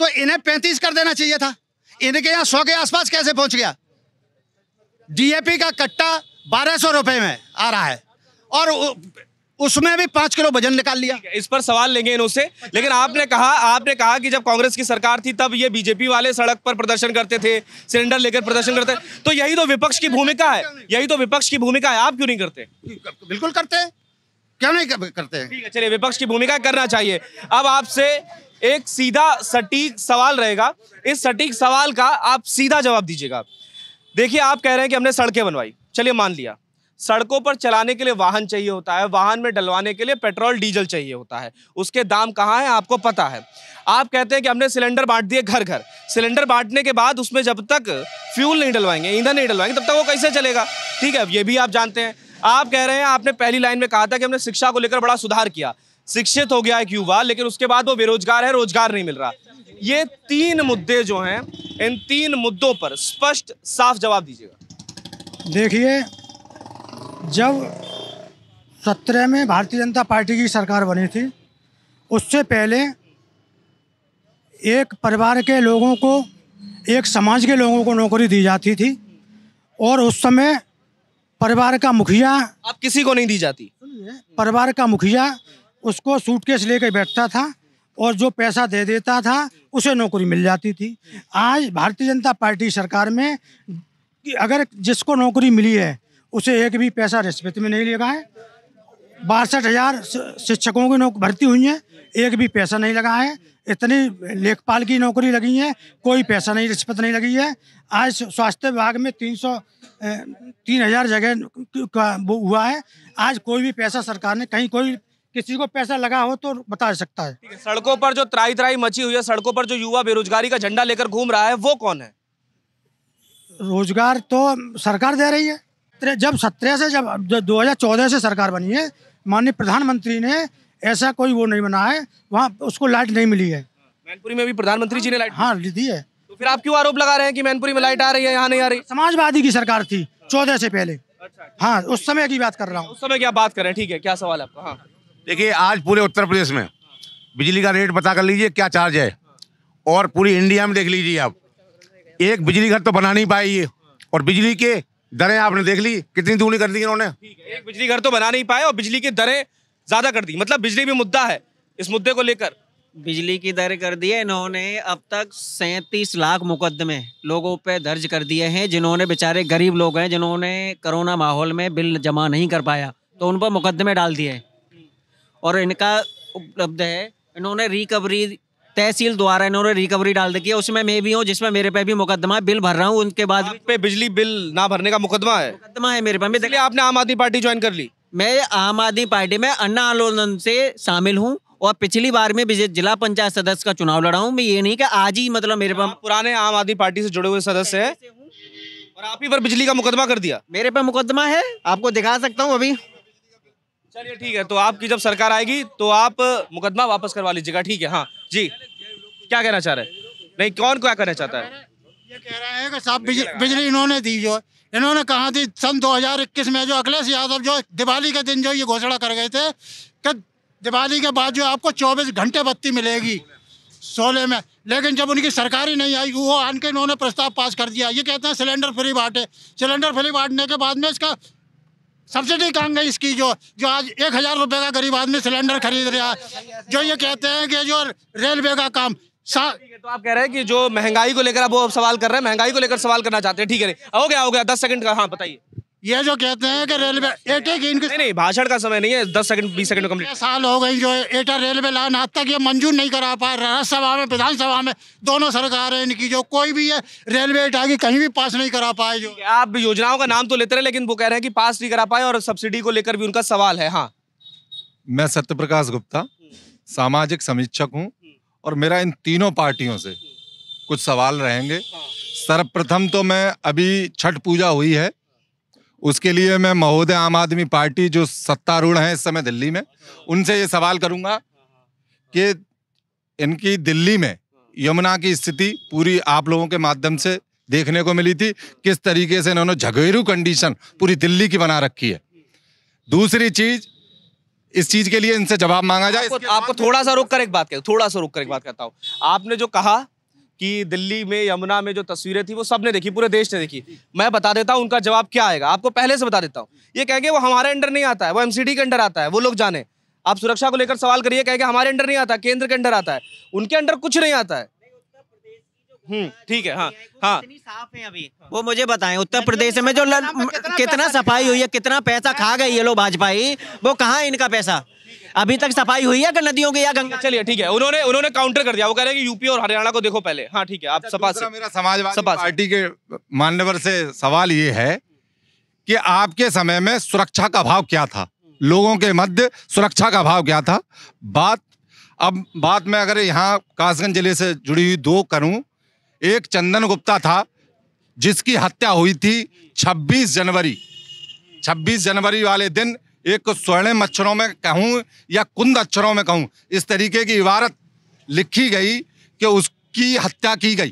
तो इन्हें 35 कर देना चाहिए था, इनके यहाँ 100 के आसपास कैसे पहुँच गया। डीएपी का कट्टा 1200 रुपये में आ रहा है, और उसमें भी 5 किलो वजन निकाल लिया। इस पर सवाल लेंगे इनसे, लेकिन आपने कहा कि जब कांग्रेस की सरकार थी तब ये बीजेपी वाले सड़क पर प्रदर्शन करते थे, सिलेंडर लेकर प्रदर्शन करते, तो यही तो विपक्ष की भूमिका है, यही तो विपक्ष की भूमिका है। आप क्यों नहीं करते? बिल्कुल करते हैं, क्यों नहीं करते। ठीक है, चलिए, विपक्ष की भूमिका करना चाहिए। अब आपसे एक सीधा सटीक सवाल रहेगा, इस सटीक सवाल का आप सीधा जवाब दीजिएगा। देखिए, आप कह रहे हैं कि हमने सड़कें बनवाई, चलिए मान लिया, सड़कों पर चलाने के लिए वाहन चाहिए होता है, वाहन में डलवाने के लिए पेट्रोल डीजल चाहिए होता है, उसके दाम कहाँ हैं आपको पता है। आप कहते हैं कि हमने सिलेंडर बांट दिए घर घर, सिलेंडर बांटने के बाद उसमें जब तक फ्यूल नहीं डलवाएंगे, ईंधन नहीं डलवाएंगे, तब तक वो कैसे चलेगा। ठीक है, ये भी आप जानते हैं। आप कह रहे हैं, आपने पहली लाइन में कहा था कि हमने शिक्षा को लेकर बड़ा सुधार किया, शिक्षित हो गया एक युवा, लेकिन उसके बाद वो बेरोजगार है, रोजगार नहीं मिल रहा। ये 3 मुद्दे जो हैं, इन 3 मुद्दों पर स्पष्ट साफ जवाब दीजिएगा। देखिए, जब 2017 में भारतीय जनता पार्टी की सरकार बनी थी, उससे पहले एक परिवार के लोगों को, एक समाज के लोगों को नौकरी दी जाती थी, और उस समय परिवार का मुखिया, अब किसी को नहीं दी जाती, परिवार का मुखिया उसको सूटकेस लेकर बैठता था, और जो पैसा दे देता था उसे नौकरी मिल जाती थी। आज भारतीय जनता पार्टी सरकार में अगर जिसको नौकरी मिली है उसे एक भी पैसा रिश्वत में नहीं लगा है। 62,000 शिक्षकों की नौकरी भर्ती हुई है, एक भी पैसा नहीं लगा है। इतनी लेखपाल की नौकरी लगी है, कोई पैसा नहीं, रिश्वत नहीं लगी है। आज स्वास्थ्य विभाग में 3,000 जगह का वो हुआ है, आज कोई भी पैसा सरकार ने कहीं, कोई किसी को पैसा लगा हो तो बता सकता है। सड़कों पर जो त्राही त्राही मची हुई है, सड़कों पर जो युवा बेरोजगारी का झंडा लेकर घूम रहा है, वो कौन है? रोजगार तो सरकार दे रही है। जब 2014 से सरकार बनी है, माननीय प्रधानमंत्री ने ऐसा कोई वो नहीं बनाया है, वहाँ उसको लाइट नहीं मिली है। मैनपुरी में भी प्रधानमंत्री जी ने लाइट दी है। तो फिर आप क्यों आरोप लगा रहे हैं कि मैनपुरी में लाइट आ रही है, यहाँ नहीं आ रही? समाजवादी की सरकार थी 14 से पहले। अच्छा, हाँ, उस समय की बात कर रहा हूँ। उस समय की आप बात कर रहे हैं, ठीक है। क्या सवाल आपका? हाँ, देखिए, आज पूरे उत्तर प्रदेश में बिजली का रेट पता कर लीजिए क्या चार्ज है, और पूरी इंडिया में देख लीजिए आप। एक बिजली घर तो बना नहीं पाई ये, और बिजली के दरें आपने देख ली कितनी दूनी कर दी इन्होंने। एक बिजली घर तो बना नहीं पाए और बिजली की दरें ज्यादा कर दी। मतलब बिजली भी मुद्दा है, इस मुद्दे को लेकर बिजली की दरें कर दी है इन्होंने। अब तक 37 लाख मुकदमे लोगों पे दर्ज कर दिए हैं, जिन्होंने बेचारे गरीब लोग हैं, जिन्होंने कोरोना माहौल में बिल जमा नहीं कर पाया तो उन पर मुकदमे डाल दिए। और इनका उपलब्ध है, इन्होंने रिकवरी तहसील द्वारा इन्होंने रिकवरी डाल दी है, उसमें मैं भी हूँ, जिसमें मेरे पे भी मुकदमा है, बिल भर रहा हूँ। उनके बाद पे बिजली बिल ना भरने का मुकदमा है मेरे पे। देखिए, आपने आम आदमी पार्टी ज्वाइन कर ली। मैं आम आदमी पार्टी में अन्ना आंदोलन से शामिल हूँ, और पिछली बार में जिला पंचायत सदस्य का चुनाव लड़ा हूँ मैं। ये नहीं कि आज ही, मतलब मेरे पास पुराने आम आदमी पार्टी से जुड़े हुए सदस्य है और आप ही पर बिजली का मुकदमा कर दिया। मेरे पे मुकदमा है, आपको दिखा सकता हूँ अभी। चलिए, ठीक है। तो आपकी जब सरकार आएगी तो आप मुकदमा वापस करवा लीजिएगा, ठीक है। हाँ जी, क्या कहना चाह रहे हैं? नहीं, कौन क्या कहना चाहता है? ये कह रहे हैं कि साहब बिजली इन्होंने दी, जो इन्होंने कहा थी सन 2021 में, जो अखिलेश यादव जो दिवाली के दिन जो ये घोषणा कर गए थे कि दिवाली के बाद जो आपको 24 घंटे बत्ती मिलेगी 16 में। लेकिन जब उनकी सरकार ही नहीं आई, वो आन के इन्होंने प्रस्ताव पास कर दिया। ये कहते हैं सिलेंडर फ्री बांटे। सिलेंडर फ्री बांटने के बाद में इसका सब्सिडी कहाँ गई इसकी, जो आज 1000 रुपए का गरीब आदमी सिलेंडर खरीद रहा है। जो ये कहते हैं कि जो रेलवे का काम तो आप कह रहे हैं कि जो महंगाई को लेकर वो सवाल कर रहे हैं, महंगाई को लेकर सवाल करना चाहते हैं, ठीक है। हो गया 10 सेकंड का। हाँ, बताइए। ये जो कहते हैं कि रेलवे नहीं, भाषण का समय नहीं है, 10 सेकंड 20 सेकंड कम्प्लीट। साल हो गई जो एटा रेलवे लाइन आज तक ये मंजूर नहीं करा पा रहा। राज्यसभा में, विधानसभा में दोनों सरकार है इनकी, जो कोई भी है रेलवे एटा की कहीं भी पास नहीं करा पाए। जो आप योजनाओं का नाम तो लेते रहे, लेकिन वो कह रहे हैं कि पास नहीं करा पाए, और सब्सिडी को लेकर भी उनका सवाल है। हाँ, मैं सत्य प्रकाश गुप्ता सामाजिक समीक्षक हूँ, और मेरा इन तीनों पार्टियों से कुछ सवाल रहेंगे। सर्वप्रथम तो मैं, अभी छठ पूजा हुई है, उसके लिए मैं महोदय आम आदमी पार्टी जो सत्तारूढ़ हैं इस समय दिल्ली में, उनसे ये सवाल करूंगा कि इनकी दिल्ली में यमुना की स्थिति पूरी आप लोगों के माध्यम से देखने को मिली थी, किस तरीके से इन्होंने झगेरू कंडीशन पूरी दिल्ली की बना रखी है। दूसरी चीज़, इस चीज के लिए इनसे जवाब मांगा जाए। आपको थोड़ा सा रोक कर एक बात कहता हूँ। आपने जो कहा कि दिल्ली में यमुना में जो तस्वीरें थी वो सबने देखी, पूरे देश ने देखी। मैं बता देता हूँ उनका जवाब क्या आएगा, आपको पहले से बता देता हूँ। ये कहेंगे वो हमारे अंडर नहीं आता है, वो MCD के अंडर आता है, वो लोग जाने। आप सुरक्षा को लेकर सवाल करिए, कहेंगे हमारे अंडर नहीं आता, केंद्र के अंडर आता है। उनके अंडर कुछ नहीं आता है। ठीक है। हाँ हाँ, साफ है अभी। वो मुझे बताएं, उत्तर प्रदेश में जो कितना सफाई हुई है, कितना पैसा खा गई ये लोग भाजपाई, वो कहाँ है इनका पैसा? अभी तक सफाई हुई है कि नदियों की या गंगा? चलिए, ठीक है। उन्होंने काउंटर कर दिया, वो कह रहे हैं कि यूपी और हरियाणा को देखो पहले। हाँ, ठीक है। आप सपा से, मेरा समाजवादी पार्टी के मान्यवर से सवाल ये है कि आपके समय में सुरक्षा का अभाव क्या था, लोगों के मध्य सुरक्षा का अभाव क्या था? अब बात में अगर यहाँ कासगंज जिले से जुड़ी हुई दो करूँ, एक चंदन गुप्ता था जिसकी हत्या हुई थी 26 जनवरी वाले दिन। एक को स्वर्णिम अक्षरों में कहूँ या कुंद अक्षरों में कहूँ, इस तरीके की इबारत लिखी गई कि उसकी हत्या की गई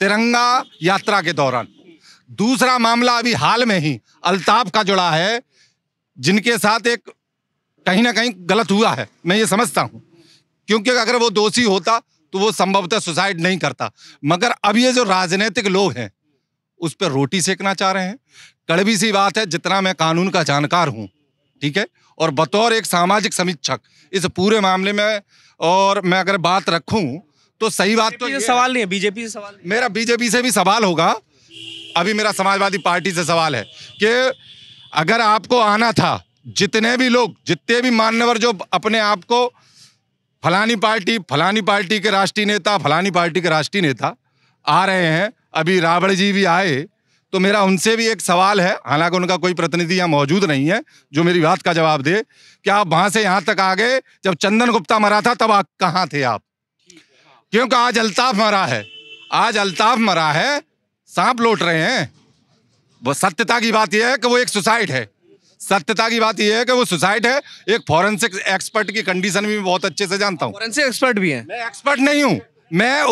तिरंगा यात्रा के दौरान। दूसरा मामला अभी हाल में ही अल्ताफ का जुड़ा है, जिनके साथ एक कहीं ना कहीं गलत हुआ है, मैं ये समझता हूँ, क्योंकि अगर वो दोषी होता तो वो संभवतः सुसाइड नहीं करता। मगर अब ये जो राजनीतिक लोग हैं उस पर रोटी सेकना चाह रहे हैं। कड़वी सी बात है, जितना मैं कानून का जानकार हूँ, ठीक है, और बतौर एक सामाजिक समीक्षक इस पूरे मामले में, और मैं अगर बात रखूँ तो सही बात तो ये सवाल नहीं है, बीजेपी से सवाल नहीं। मेरा बीजेपी से भी सवाल होगा, अभी मेरा समाजवादी पार्टी से सवाल है कि अगर आपको आना था, जितने भी लोग, जितने भी मान्यवर जो अपने आप को फलानी पार्टी के राष्ट्रीय नेता आ रहे हैं, अभी रावण जी भी आए, तो मेरा उनसे भी एक सवाल है, हालांकि उनका कोई प्रतिनिधि यहाँ मौजूद नहीं है जो मेरी बात का जवाब दे, कि आप वहाँ से यहाँ तक आ गए, जब चंदन गुप्ता मरा था तब कहाँ थे आप? क्योंकि आज अल्ताफ मरा है, सांप लौट रहे हैं। वो सत्यता की बात यह है कि वो एक सुसाइड है। सत्यता की बात यह है कि वो सुसाइड है। एक फॉरेंसिक एक्सपर्ट की कंडीशन भी मैं बहुत अच्छे से जानता हूँ। फॉरेंसिक एक्सपर्ट भी है। मैं एक्सपर्ट नहीं हूँ, मैं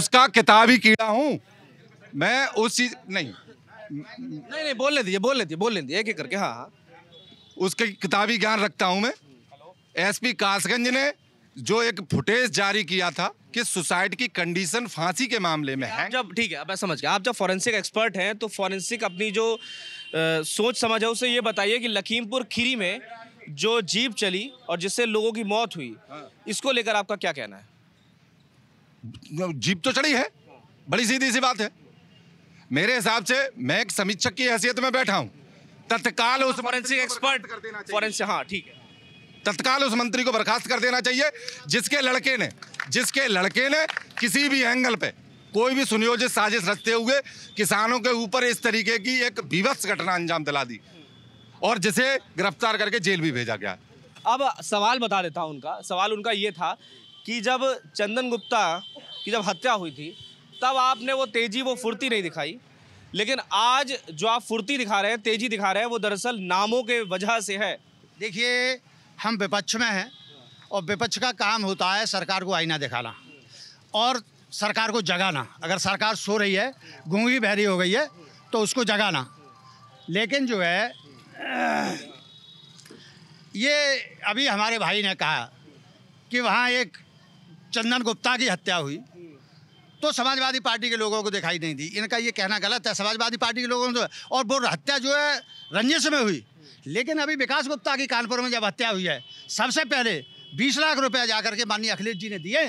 उसका किताबी कीड़ा हूँ। मैं उस चीज नहीं, बोल लेती है एक करके। हाँ, उसके किताबी ज्ञान रखता हूँ मैं। एसपी कासगंज ने जो एक फुटेज जारी किया था कि सुसाइड की कंडीशन फांसी के मामले में है। जब ठीक है, अब मैं समझ गया, आप जब फॉरेंसिक एक्सपर्ट हैं तो फॉरेंसिक अपनी जो सोच समझ है उसे ये बताइए कि लखीमपुर खीरी में जो जीप चली और जिससे लोगों की मौत हुई, इसको लेकर आपका क्या कहना है? जीप तो चढ़ी है, बड़ी सीधी सी बात है। मेरे हिसाब से मैं एक समीक्षक की हैसियत में बैठा हूँ। तत्काल उस फॉरेंसिक एक्सपर्ट कर देना चाहिए। हाँ ठीक है, तत्काल उस मंत्री को बर्खास्त कर देना चाहिए जिसके लड़के ने किसी भी एंगल पे कोई भी सुनियोजित साजिश रचते हुए किसानों के ऊपर इस तरीके की एक बीभत्स घटना अंजाम दिला दी और जिसे गिरफ्तार करके जेल भी भेजा गया। अब सवाल बता देता हूँ उनका। सवाल उनका ये था कि जब चंदन गुप्ता की जब हत्या हुई थी तब आपने वो तेजी, वो फुर्ती नहीं दिखाई, लेकिन आज जो आप फुर्ती दिखा रहे हैं, तेजी दिखा रहे हैं, वो दरअसल नामों के वजह से है। देखिए, हम विपक्ष में हैं और विपक्ष का काम होता है सरकार को आईना दिखाना और सरकार को जगाना। अगर सरकार सो रही है, गूंगी बहरी हो गई है, तो उसको जगाना। लेकिन जो है ये अभी हमारे भाई ने कहा कि वहाँ एक चंदन गुप्ता की हत्या हुई तो समाजवादी पार्टी के लोगों को दिखाई नहीं दी। इनका ये कहना गलत है। समाजवादी पार्टी के लोगों को, और वो हत्या जो है रंजिश में हुई। लेकिन अभी विकास गुप्ता की कानपुर में जब हत्या हुई है, सबसे पहले 20 लाख रुपए जा करके माननीय अखिलेश जी ने दिए।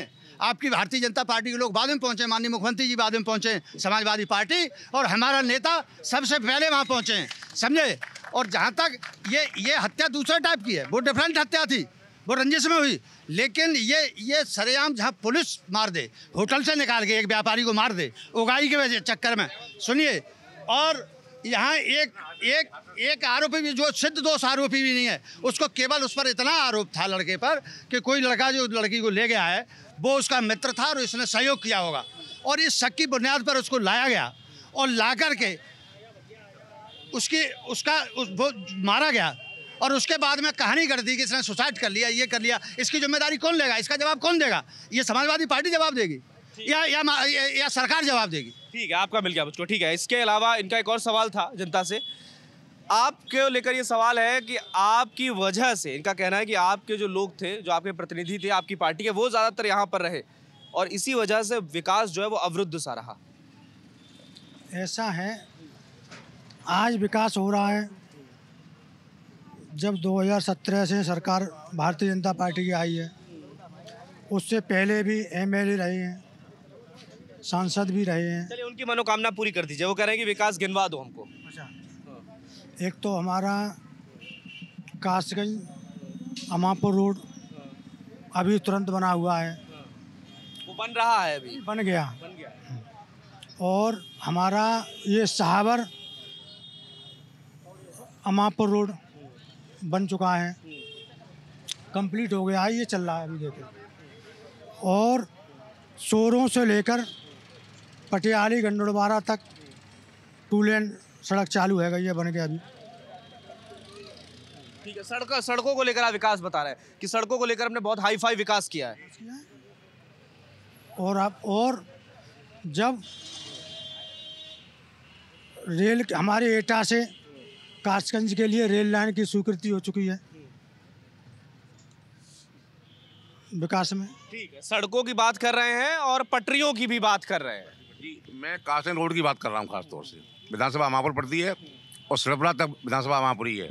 आपकी भारतीय जनता पार्टी के लोग बाद में पहुंचे, माननीय मुख्यमंत्री जी बाद में पहुंचे, समाजवादी पार्टी और हमारा नेता सबसे पहले वहाँ पहुँचे, समझे। और जहाँ तक ये हत्या दूसरे टाइप की है, वो डिफरेंट हत्या थी, वो रंजिश में हुई। लेकिन ये सरेआम जहाँ पुलिस मार दे, होटल से निकाल के एक व्यापारी को मार दे उगाही के वजह चक्कर में, सुनिए। और यहाँ एक एक एक आरोपी भी, जो सिद्ध दोष आरोपी भी नहीं है, उसको केवल उस पर इतना आरोप था लड़के पर कि कोई लड़का जो लड़की को ले गया है वो उसका मित्र था और इसने सहयोग किया होगा, और इस शक की बुनियाद पर उसको लाया गया और ला करके वो मारा गया। और उसके बाद में कहानी कर दी कि इसने सुसाइड कर लिया, ये कर लिया। इसकी जिम्मेदारी कौन लेगा? इसका जवाब कौन देगा? ये समाजवादी पार्टी जवाब देगी या सरकार जवाब देगी? ठीक है, आपका मिल गया मुझको, ठीक है। इसके अलावा इनका एक और सवाल था जनता से, आपके लेकर ये सवाल है कि आपकी वजह से, इनका कहना है कि आपके जो लोग थे, जो आपके प्रतिनिधि थे आपकी पार्टी के, वो ज़्यादातर यहाँ पर रहे और इसी वजह से विकास जो है वो अवरुद्ध सा रहा। ऐसा है, आज विकास हो रहा है। जब 2017 से सरकार भारतीय जनता पार्टी की आई है, उससे पहले भी एमएलए रहे हैं, सांसद भी रहे हैं। चलिए, उनकी मनोकामना पूरी कर दीजिए। वो कह रहे हैं कि विकास गिनवा दो हमको। अच्छा, एक तो हमारा कासगंज अमापुर रोड अभी तुरंत बना हुआ है, वो बन रहा है, अभी बन गया। और हमारा ये साहबर अमापुर रोड बन चुका है, कंप्लीट हो गया है, ये चल रहा है अभी, देखो। और शोरों से लेकर पटियाली गंडोडवारा तक 2 लेन सड़क चालू है, ये बन गया अभी। ठीक है, सड़कों को लेकर आप विकास बता रहे हैं कि सड़कों को लेकर हमने बहुत हाई फाई विकास किया है। और आप, और जब रेल हमारे एटा से कासगंज के लिए रेल लाइन की स्वीकृति हो चुकी है, विकास में। ठीक है, सड़कों की बात कर रहे हैं और पटरियों की भी बात कर रहे हैं। जी, मैं कासगंज रोड की बात कर रहा हूँ, खासतौर से विधानसभा अमापुर पड़ती है और सड़पड़ा तक विधानसभा अमापुरी है।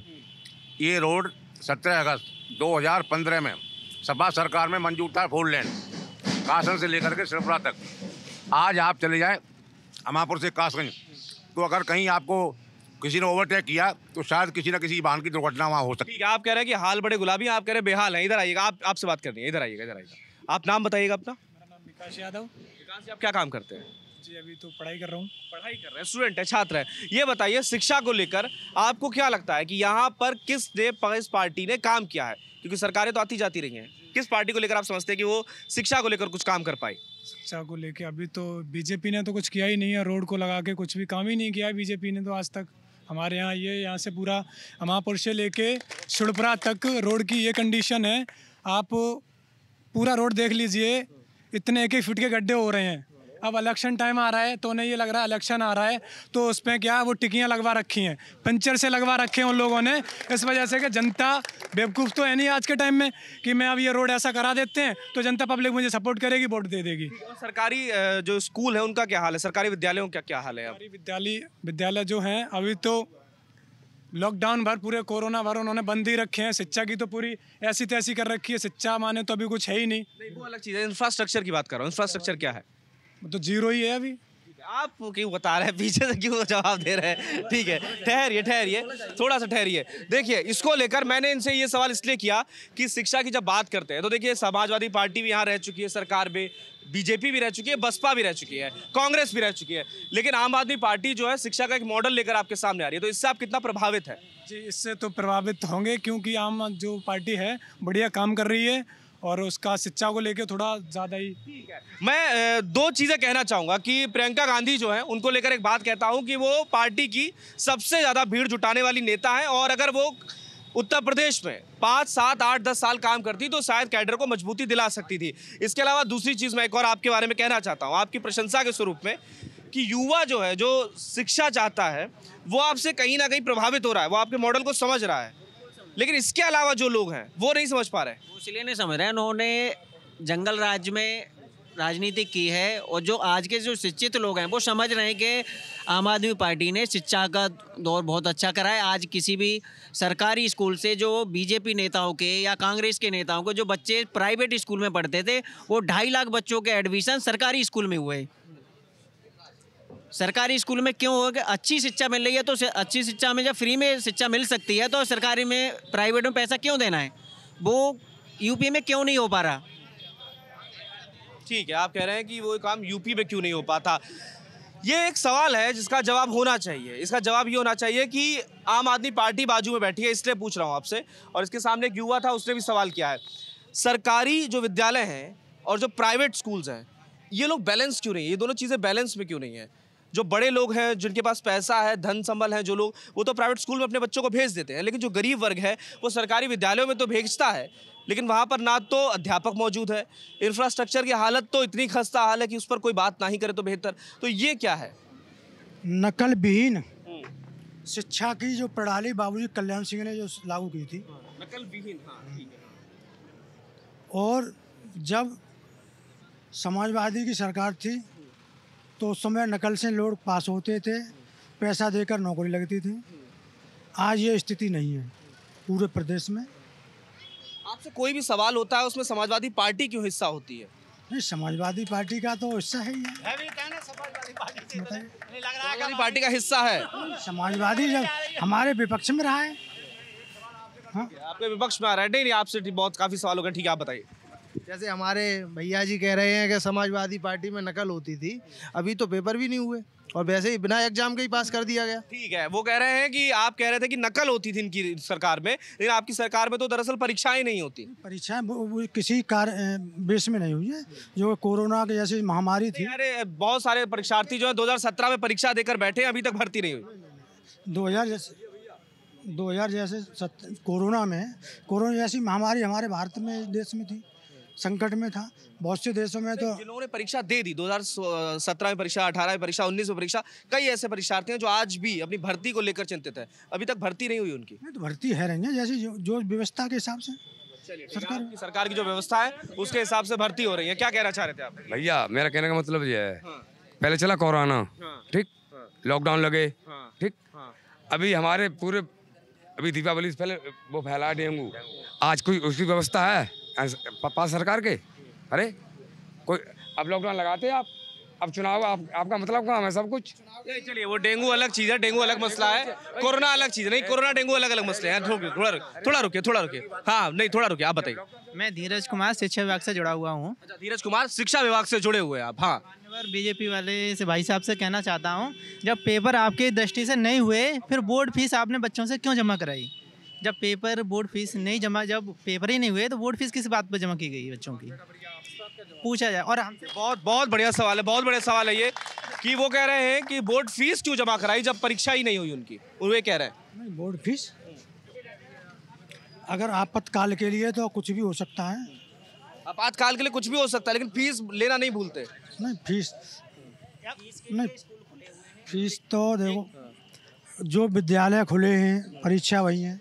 ये रोड 17 अगस्त 2015 में सपा सरकार में मंजूर था, 4 लेन कासगंज से लेकर के सड़पड़ा तक। आज आप चले जाएँ अमापुर से कासगंज, तो अगर कहीं आपको किसी ने ओवरटेक किया तो शायद किसी ना किसी वाहन की दुर्घटना वहाँ हो सकती है। आप कह रहे हैं कि हाल बड़े गुलाबी हैं, आप कह रहे हैं बेहाल हैं। इधर आइएगा, आप, आपसे बात करनी है। इधर आइएगा। आप नाम बताइएगा अपना। मेरा नाम विकास यादव। विकास जी, आप क्या काम करते हैं? जी, अभी तो पढ़ाई कर रहा हूँ। पढ़ाई कर रहे हैं, स्टूडेंट है, छात्र है। ये बताइए, शिक्षा को लेकर आपको क्या लगता है कि यहाँ पर किस पार्टी ने काम किया है, क्योंकि सरकारें तो आती जाती रही हैं। किस पार्टी को लेकर आप समझते हैं कि वो शिक्षा को लेकर कुछ काम कर पाई? शिक्षा को लेकर अभी तो बीजेपी ने तो कुछ किया ही नहीं है, रोड को लगा के कुछ भी काम ही नहीं किया है बीजेपी ने तो आज तक। हमारे यहाँ ये यहाँ से पूरा हमापुर से लेके सुड़पुरा तक रोड की ये कंडीशन है, आप पूरा रोड देख लीजिए, इतने एक ही फीट के गड्ढे हो रहे हैं। अब इलेक्शन टाइम आ रहा है तो उन्हें ये लग रहा है इलेक्शन आ रहा है तो उसमें क्या वो टिकियां लगवा रखी हैं, पंचर से लगवा रखे हैं उन लोगों ने, इस वजह से कि जनता बेवकूफ़ तो है नहीं आज के टाइम में कि मैं अब ये रोड ऐसा करा देते हैं तो जनता पब्लिक मुझे सपोर्ट करेगी, वोट दे देगी। सरकारी जो स्कूल है उनका क्या हाल है, सरकारी विद्यालयों का क्या हाल है? विद्यालय जो हैं अभी तो लॉकडाउन भर पूरे कोरोना भर उन्होंने बंद ही रखे हैं, शिक्षा की तो पूरी ऐसी तैसी कर रखी है, शिक्षा माने तो अभी कुछ है ही नहीं। वो अलग चीज़ है, इंफ्रास्ट्रक्चर की बात कर रहा हूँ, इंफ्रास्ट्रक्चर क्या है? तो जीरो ही है अभी। आप क्यों बता रहे हैं, पीछे से क्यों जवाब दे रहे हैं? ठीक है, ठहरिए थोड़ा सा ठहरिए। देखिए इसको लेकर मैंने इनसे ये सवाल इसलिए किया कि शिक्षा की जब बात करते हैं तो देखिए समाजवादी पार्टी भी यहाँ रह चुकी है, सरकार में बीजेपी भी रह चुकी है, बसपा भी रह चुकी है, कांग्रेस भी रह चुकी है, लेकिन आम आदमी पार्टी जो है शिक्षा का एक मॉडल लेकर आपके सामने आ रही है, तो इससे आप कितना प्रभावित है? जी इससे तो प्रभावित होंगे क्योंकि आम जो पार्टी है बढ़िया काम कर रही है और उसका शिक्षा को लेकर थोड़ा ज़्यादा ही ठीक है। मैं दो चीज़ें कहना चाहूँगा कि प्रियंका गांधी जो है उनको लेकर एक बात कहता हूँ कि वो पार्टी की सबसे ज़्यादा भीड़ जुटाने वाली नेता है, और अगर वो उत्तर प्रदेश में 5, 7, 8, 10 साल काम करती तो शायद कैडर को मजबूती दिला सकती थी। इसके अलावा दूसरी चीज़ मैं एक और आपके बारे में कहना चाहता हूँ, आपकी प्रशंसा के स्वरूप में, कि युवा जो है जो शिक्षा चाहता है वो आपसे कहीं ना कहीं प्रभावित हो रहा है, वो आपके मॉडल को समझ रहा है, लेकिन इसके अलावा जो लोग हैं वो नहीं समझ पा रहे हैं। वो इसलिए नहीं समझ रहे हैं, उन्होंने जंगल राज में राजनीति की है, और जो आज के जो शिक्षित लोग हैं वो समझ रहे हैं कि आम आदमी पार्टी ने शिक्षा का दौर बहुत अच्छा करा है। आज किसी भी सरकारी स्कूल से जो बीजेपी नेताओं के या कांग्रेस के नेताओं के जो बच्चे प्राइवेट स्कूल में पढ़ते थे वो 2.5 लाख बच्चों के एडमिशन सरकारी स्कूल में हुए। सरकारी स्कूल में क्यों होगा? अच्छी शिक्षा मिल रही है, तो अच्छी शिक्षा में जब फ्री में शिक्षा मिल सकती है तो सरकारी में प्राइवेट में पैसा क्यों देना है? वो यूपी में क्यों नहीं हो पा रहा? ठीक है, आप कह रहे हैं कि वो काम यूपी में क्यों नहीं हो पाता, ये एक सवाल है जिसका जवाब होना चाहिए। इसका जवाब ये होना चाहिए कि आम आदमी पार्टी बाजू में बैठी है इसलिए पूछ रहा हूँ आपसे, और इसके सामने एक युवा था उसने भी सवाल किया है, सरकारी जो विद्यालय हैं और जो प्राइवेट स्कूल्स हैं ये लोग बैलेंस क्यों नहीं है, ये दोनों चीज़ें बैलेंस में क्यों नहीं है? जो बड़े लोग हैं जिनके पास पैसा है, धन संबल है, जो लोग वो तो प्राइवेट स्कूल में अपने बच्चों को भेज देते हैं, लेकिन जो गरीब वर्ग है वो सरकारी विद्यालयों में तो भेजता है, लेकिन वहाँ पर ना तो अध्यापक मौजूद है, इंफ्रास्ट्रक्चर की हालत तो इतनी खस्ता हाल है कि उस पर कोई बात ना ही करे तो बेहतर। तो ये क्या है? नकल विहीन शिक्षा की जो प्रणाली बाबूजी कल्याण सिंह ने जो लागू की थी, नकल विहीन, और जब समाजवादी की सरकार थी तो उस समय नकल से लोग पास होते थे, पैसा देकर नौकरी लगती थी। आज ये स्थिति नहीं है पूरे प्रदेश में। आपसे कोई भी सवाल होता है उसमें समाजवादी पार्टी क्यों हिस्सा होती है? नहीं, समाजवादी पार्टी का तो हिस्सा है ही है। समाजवादी पार्टी का हिस्सा है, समाजवादी जब हमारे विपक्ष में रहा है। आपके विपक्ष में आ रहा है? नहीं, आपसे बहुत काफ़ी सवाल हो गए। ठीक है, आप बताइए। जैसे हमारे भैया जी कह रहे हैं कि समाजवादी पार्टी में नकल होती थी, अभी तो पेपर भी नहीं हुए और वैसे ही बिना एग्जाम के ही पास कर दिया गया। ठीक है, वो कह रहे हैं कि आप कह रहे थे कि नकल होती थी इनकी सरकार में, लेकिन आपकी सरकार में तो दरअसल परीक्षाएं नहीं होती। परीक्षाएं वो किसी बेस में नहीं हुई है, जो कोरोना की जैसी महामारी थी। अरे बहुत सारे परीक्षार्थी जो है 2017 में परीक्षा देकर बैठे, अभी तक भर्ती नहीं हुई। 2000 जैसे कोरोना जैसी महामारी हमारे भारत में देश में थी, संकट में था, बहुत से देशों में तो जिन्होंने परीक्षा दे दी 2017 में परीक्षा, 18 में परीक्षा, 19 में परीक्षा, कई ऐसे परीक्षार्थी हैं जो आज भी अपनी भर्ती को लेकर चिंतित हैं, अभी तक भर्ती नहीं हुई उनकी। नहीं तो भर्ती है रहेंगे जैसे जो व्यवस्था के हिसाब से सरकार की जो व्यवस्था है उसके हिसाब से भर्ती हो रही है। क्या कहना चाह रहे थे आप भैया? मेरा कहने का मतलब ये है, पहले चला कोरोना, ठीक, लॉकडाउन लगे, ठीक, अभी हमारे पूरे अभी दीपावली से पहले वो फैला डेंगू, आज कोई उसकी व्यवस्था है पास सरकार के? अरे कोई अब लॉकडाउन लगाते हैं आप, अब चुनाव आपका मतलब काम है सब कुछ। चलिए वो डेंगू अलग चीज़ है, डेंगू अलग मसला है, कोरोना अलग चीज़ नहीं, कोरोना डेंगू अलग अलग मसले हैं। थोड़ा रुकिए। हाँ नहीं, थोड़ा रुकिए, आप बताइए। मैं धीरज कुमार शिक्षा विभाग से जुड़ा हुआ हूँ। धीरज कुमार शिक्षा विभाग से जुड़े हुए आप? हाँ। बीजेपी वाले से भाई साहब से कहना चाहता हूँ, जब पेपर आपके दृष्टि से नहीं हुए फिर बोर्ड फीस आपने बच्चों से क्यों जमा कराई? जब पेपर बोर्ड फीस नहीं जमा, जब पेपर ही नहीं हुए तो बोर्ड फीस किस बात पर जमा की गई बच्चों की, पूछा जाए। और हमसे बहुत बढ़िया सवाल है, बहुत बढ़िया सवाल है ये कि वो कह रहे हैं कि बोर्ड फीस क्यों जमा कराई जब परीक्षा ही नहीं हुई उनकी, और वे कह रहे हैं बोर्ड फीस अगर आपातकाल के लिए तो कुछ भी हो सकता है, आपातकाल के लिए कुछ भी हो सकता है, लेकिन फीस लेना नहीं भूलते। नहीं फीस, नहीं फीस तो देखो जो विद्यालय खुले हैं परीक्षा वही है,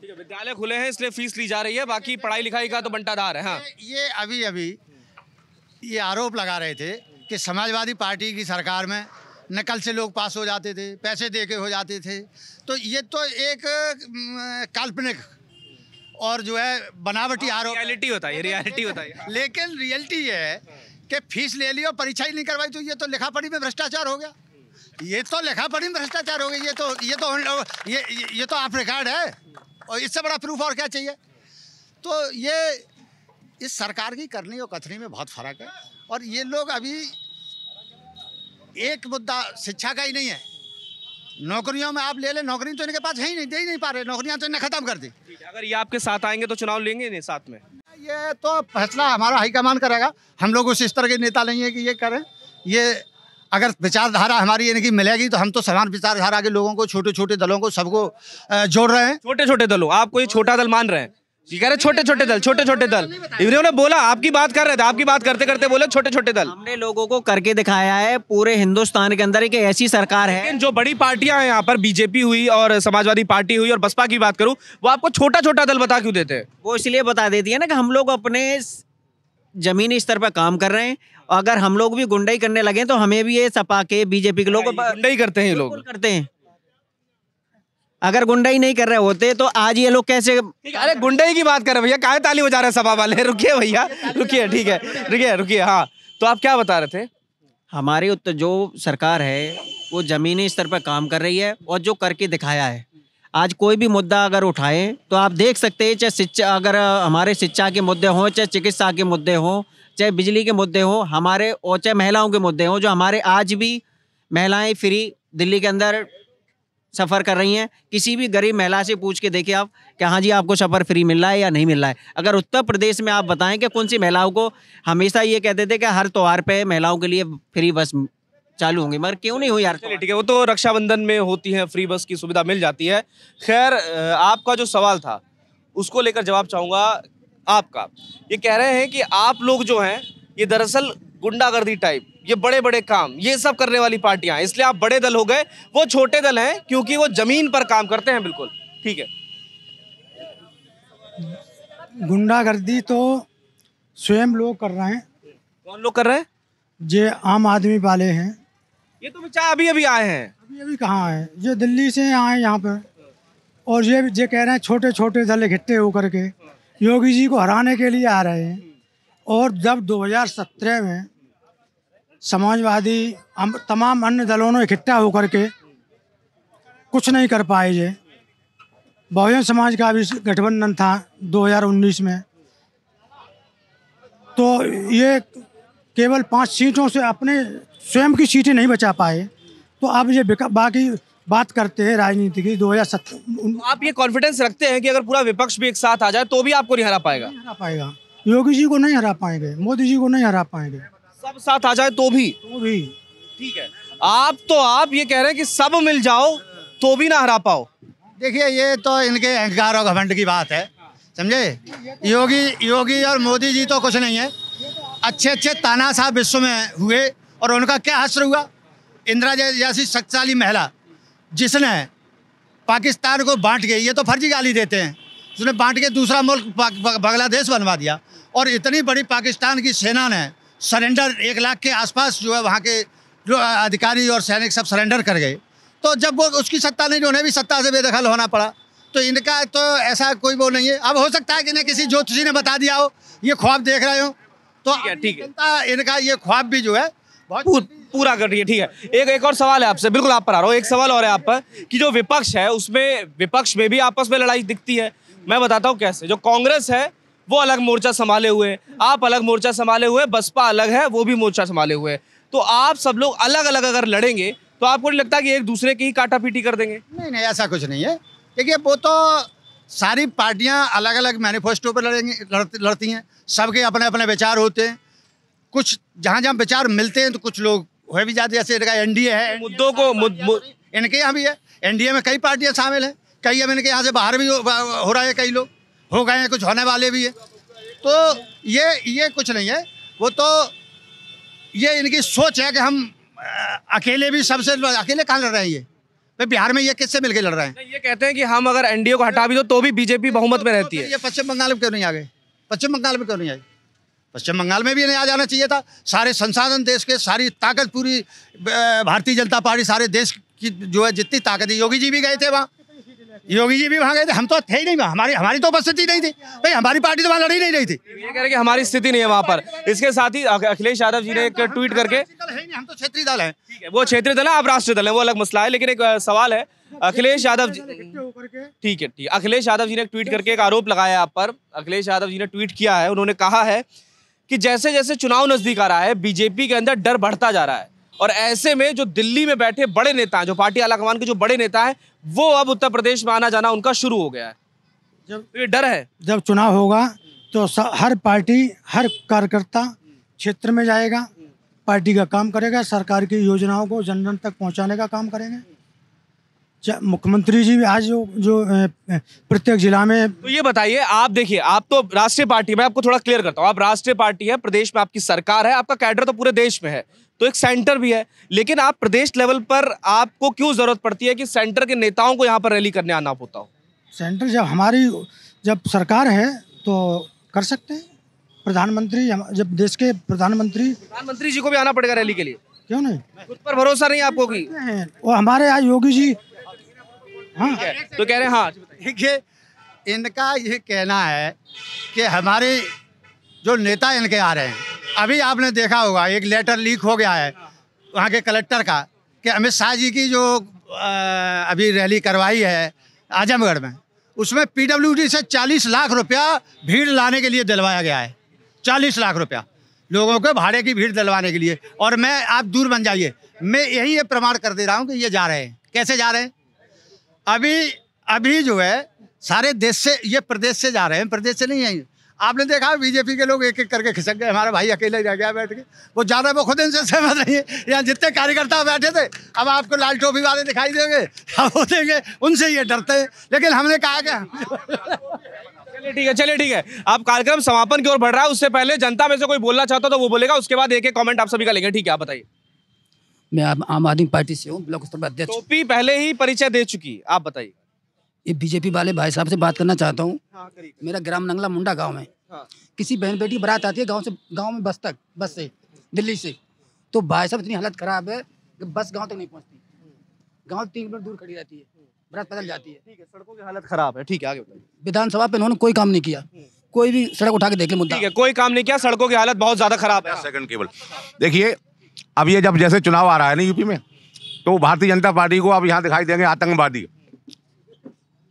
ठीक है विद्यालय खुले हैं इसलिए फीस ली जा रही है, बाकी पढ़ाई लिखाई का तो बंटाधार है। हाँ ये अभी अभी ये आरोप लगा रहे थे कि समाजवादी पार्टी की सरकार में नकल से लोग पास हो जाते थे, पैसे दे के हो जाते थे, तो ये तो एक काल्पनिक और जो है बनावटी आरोप, रियलिटी होता है, रियलिटी होता है। लेकिन रियलिटी ये है कि फीस ले ली और परीक्षा ही नहीं करवाई तो ये तो लिखा पढ़ी में भ्रष्टाचार हो गया, ये तो लिखा पढ़ी में भ्रष्टाचार हो गया, ये तो आप रिकॉर्ड है और इससे बड़ा प्रूफ और क्या चाहिए। तो ये इस सरकार की करनी और कथनी में बहुत फर्क है। और ये लोग अभी एक मुद्दा शिक्षा का ही नहीं है, नौकरियों में आप ले ले, नौकरी तो इनके पास है ही नहीं, दे ही नहीं पा रहे, नौकरियां तो इन्हें खत्म कर दी। अगर ये आपके साथ आएंगे तो चुनाव लेंगे नहीं साथ में, ये तो फैसला हमारा हाईकमान करेगा, हम लोग उस स्तर के नेता नहीं है कि ये करें। ये अगर विचारधारा हमारी इनकी मिलेगी तो हम तो समान विचारधारा के लोगों को, छोटे छोटे दलों को सबको जोड़ रहे हैं। छोटे छोटे दलों, आप कोई छोटा दल मान रहे हैं? ये कह रहे छोटे छोटे दल, छोटे छोटे दल, इन्होंने बोला आपकी बात कर रहे थे, आपकी बात करते करते बोले छोटे छोटे दल। हमने लोगों को करके दिखाया है पूरे हिंदुस्तान के अंदर कि ऐसी सरकार है। लेकिन जो बड़ी पार्टियां हैं यहाँ पर, बीजेपी हुई और समाजवादी पार्टी हुई और बसपा की बात करूं, वो आपको छोटा छोटा दल बता क्यों देते हैं? वो इसलिए बता देती है ना कि हम लोग अपने जमीनी स्तर पर काम कर रहे हैं, अगर हम लोग भी गुंडाई करने लगे तो हमें भी ये सपा के बीजेपी के लोग गुंडाई करते हैं, लोग करते हैं। अगर गुंडाई नहीं कर रहे होते तो आज ये लोग कैसे? अरे गुंडाई की बात कर रहे भैया, काहे ताली बजा रहे सभा वाले, रुकिए भैया, रुकिए, ठीक है, रुकिए। हाँ तो आप क्या बता रहे थे? हमारी जो सरकार है वो जमीनी स्तर पर काम कर रही है और जो करके दिखाया है। आज कोई भी मुद्दा अगर उठाए तो आप देख सकते हैं, चाहे शिक्षा, अगर हमारे शिक्षा के मुद्दे हों, चाहे चिकित्सा के मुद्दे हों, चाहे बिजली के मुद्दे हों हमारे, और चाहे महिलाओं के मुद्दे हों, जो हमारे आज भी महिलाएँ फ्री दिल्ली के अंदर सफ़र कर रही हैं। किसी भी गरीब महिला से पूछ के देखिए आप कि हाँ जी आपको सफ़र फ्री मिल रहा है या नहीं मिल रहा है। अगर उत्तर प्रदेश में आप बताएं कि कौन सी महिलाओं को, हमेशा ये कहते थे कि हर त्यौहार पे महिलाओं के लिए फ्री बस चालू होंगी, मगर क्यों नहीं हुई यार? चलिए ठीक है, वो तो रक्षाबंधन में होती है, फ्री बस की सुविधा मिल जाती है। खैर आपका जो सवाल था उसको लेकर जवाब चाहूँगा आपका। ये कह रहे हैं कि आप लोग जो हैं ये दरअसल गुंडागर्दी टाइप, ये बड़े बड़े काम ये सब करने वाली पार्टियां, इसलिए आप बड़े दल हो गए, वो छोटे दल हैं क्योंकि वो जमीन पर काम करते हैं। बिल्कुल ठीक है, गुंडागर्दी तो स्वयं लोग कर रहे हैं। कौन लोग कर रहे हैं? ये आम आदमी वाले हैं। ये तो बेचारे अभी अभी आए हैं। अभी अभी कहाँ आए, ये दिल्ली से आए यहाँ पर। और ये कह रहे हैं छोटे छोटे दल इकट्ठे होकर के योगी जी को हराने के लिए आ रहे हैं। और जब 2017 में समाजवादी तमाम अन्य दलों ने इकट्ठा होकर के कुछ नहीं कर पाए, ये बहुजन समाज का भी गठबंधन था 2019 में, तो ये केवल 5 सीटों से अपने स्वयं की सीटें नहीं बचा पाए। तो अब ये बाकी बात करते हैं राजनीति की 2017। आप ये कॉन्फिडेंस रखते हैं कि अगर पूरा विपक्ष भी एक साथ आ जाए तो भी आपको नहीं हरा पाएगा? नहीं हरा पाएगा, योगी जी को नहीं हरा पाएंगे, मोदी जी को नहीं हरा पाएंगे, सब साथ आ जाए तो भी ठीक है। आप ये कह रहे हैं कि सब मिल जाओ तो भी ना हरा पाओ। देखिए ये तो इनके अहंकार और घमंड की बात है, समझे। योगी और मोदी जी तो कुछ नहीं है, अच्छे तानाशाह विश्व में हुए और उनका क्या हश्र हुआ। इंदिरा जैसी शक्तिशाली महिला जिसने पाकिस्तान को बांट के, ये तो फर्जी गाली देते हैं, उसने बांट के दूसरा मुल्क बांग्लादेश बनवा दिया। और इतनी बड़ी पाकिस्तान की सेना ने सरेंडर 1 लाख के आसपास जो है वहाँ के जो अधिकारी और सैनिक सब सरेंडर कर गए। तो जब वो उसकी सत्ता नहीं, उन्हें भी सत्ता से बेदखल होना पड़ा। तो इनका तो ऐसा कोई वो नहीं है। अब हो सकता है कि इन्हें किसी ज्योतिषी ने बता दिया हो, ये ख्वाब देख रहे हो, तो ठीक है इनका ये ख्वाब भी जो है बहुत पूरा कर रही है। ठीक है, एक और सवाल है आपसे, बिल्कुल आप पर आ रहा हूँ, एक सवाल और है आप पर कि जो विपक्ष है उसमें, विपक्ष में भी आपस में लड़ाई दिखती है। मैं बताता हूँ कैसे। जो कांग्रेस है वो अलग मोर्चा संभाले हुए हैं, आप अलग मोर्चा संभाले हुए हैं, बसपा अलग है वो भी मोर्चा संभाले हुए हैं। तो आप सब लोग अलग अलग अगर लड़ेंगे तो आपको नहीं लगता कि एक दूसरे की ही काटा पीटी कर देंगे? नहीं ऐसा कुछ नहीं है। देखिए वो तो सारी पार्टियां अलग अलग मैनिफेस्टो पर लड़ती हैं, सबके अपने अपने विचार होते हैं। कुछ जहाँ जहाँ विचार मिलते हैं तो कुछ लोग हो भी जाते, जैसे इनका एनडीए है, मुद्दों को इनके यहाँ भी है। एनडीए में कई पार्टियां शामिल हैं, कई अब इनके यहाँ से बाहर भी हो रहा है, कई लोग हो गए हैं, कुछ होने वाले भी हैं। तो ये कुछ नहीं है, वो तो ये इनकी सोच है कि हम अकेले भी सबसे अकेले कहाँ लड़ रहे हैं। ये बिहार में ये किससे मिलकर लड़ रहे हैं? ये कहते हैं कि हम अगर एनडीए को हटा भी दो तो भी बीजेपी बहुमत में रहती है। ये पश्चिम बंगाल में क्यों नहीं आ गए? पश्चिम बंगाल में क्यों नहीं आए? पश्चिम बंगाल में भी नहीं आ जाना चाहिए था। सारे संसाधन देश के, सारी ताकत पूरी भारतीय जनता पार्टी, सारे देश की जो है जितनी ताकत है। योगी जी भी गए थे वहाँ, योगी जी भी वहाँ गए थे, हम तो थे ही नहीं वहाँ, हमारी तो उपस्थिति नहीं थी भाई, हमारी पार्टी तो वहाँ लड़ी नहीं रही थी। ये कह रहे कि हमारी स्थिति नहीं है वहाँ पर। इसके साथ ही अखिलेश यादव जी ने एक ट्वीट करके, हम तो क्षेत्रीय दल है, वो क्षेत्रीय दल है, आप राष्ट्रीय दल है, वो अलग मसला है। लेकिन एक सवाल है, अखिलेश यादव जी, ठीक है ठीक, अखिलेश यादव जी ने ट्वीट करके एक आरोप लगाया आप पर। अखिलेश यादव जी ने ट्वीट किया है, उन्होंने कहा है कि जैसे जैसे चुनाव नजदीक आ रहा है बीजेपी के अंदर डर बढ़ता जा रहा है, और ऐसे में जो दिल्ली में बैठे बड़े नेता हैं, जो पार्टी आलाकमान के जो बड़े नेता हैं, वो अब उत्तर प्रदेश में आना जाना उनका शुरू हो गया है। जब ये डर है, जब चुनाव होगा तो हर पार्टी, हर कार्यकर्ता क्षेत्र में जाएगा, पार्टी का काम करेगा, सरकार की योजनाओं को जन जन तक पहुँचाने का काम करेंगे। मुख्यमंत्री जी आज जो प्रत्येक जिला में, तो ये बताइए आप, देखिए आप तो राष्ट्रीय पार्टी में, आपको थोड़ा क्लियर करता हूँ, आप राष्ट्रीय पार्टी है, प्रदेश में आपकी सरकार है, आपका कैडर तो पूरे देश में है, तो एक सेंटर भी है, लेकिन आप प्रदेश लेवल पर आपको क्यों जरूरत पड़ती है कि सेंटर के नेताओं को यहाँ पर रैली करने आना होता हो? सेंटर जब सरकार है तो कर सकते हैं। प्रधानमंत्री, जब देश के प्रधानमंत्री जी को भी आना पड़ेगा रैली के लिए, क्यों नहीं? खुद पर भरोसा नहीं आपको कि वो हमारे यहाँ योगी जी, हाँ तो कह रहे हैं, हाँ ठीक है। इनका ये कहना है कि हमारे जो नेता इनके आ रहे हैं, अभी आपने देखा होगा एक लेटर लीक हो गया है वहाँ के कलेक्टर का कि अमित शाह जी की जो अभी रैली करवाई है आजमगढ़ में, उसमें पीडब्ल्यूडी से 40 लाख रुपया भीड़ लाने के लिए दिलवाया गया है। 40 लाख रुपया लोगों के भाड़े की भीड़ दिलवाने के लिए। और मैं, आप दूर बन जाइए, मैं यही प्रमाण कर दे रहा हूँ कि ये जा रहे हैं। कैसे जा रहे हैं? अभी जो है सारे देश से, ये प्रदेश से जा रहे हैं, प्रदेश से नहीं आएंगे। आपने देखा बीजेपी के लोग एक एक करके खिसक गए, हमारा भाई अकेले रह गया बैठ के, वो जा रहा है, वो खुद इनसे सहमत नहीं है। यहाँ जितने कार्यकर्ता बैठे थे, अब आपको लाल टोपी वाले दिखाई देंगे, अब वो देंगे, उनसे ये डरते हैं। लेकिन हमने कहा कि चलिए ठीक है। आप कार्यक्रम समापन की ओर बढ़ रहा है, उससे पहले जनता में से कोई बोलना चाहता तो वो बोलेगा, उसके बाद एक एक कॉमेंट आप सभी का लेंगे। ठीक है, आप बताइए। मैं आम आदमी पार्टी से हूँ, ब्लॉक स्तर पर अध्यक्ष। टोपी पहले ही परिचय दे चुकी, आप बताइए। ये बीजेपी वाले भाई साहब से बात करना चाहता हूँ। मेरा ग्राम नंगला मुंडा गांव है। किसी बहन बेटी बारात आती है गांव में बस से दिल्ली से, तो भाई साहब इतनी हालत खराब है कि बस गांव तक तो नहीं पहुंचती, गांव 3 मिनट दूर खड़ी रहती है, बारात पैदल जाती है। ठीक है, सड़कों की हालत खराब है। ठीक है, आगे बताइए। विधानसभा पे इन्होंने कोई काम नहीं किया, कोई भी सड़क उठा के देख ले मुद्दा, कोई काम नहीं किया, सड़कों की हालत बहुत ज्यादा खराब है। सेकंड केवल देखिए, अब ये जब जैसे चुनाव आ रहा है ना यूपी में, तो भारतीय जनता पार्टी को अब यहाँ दिखाई देंगे आतंकवादी,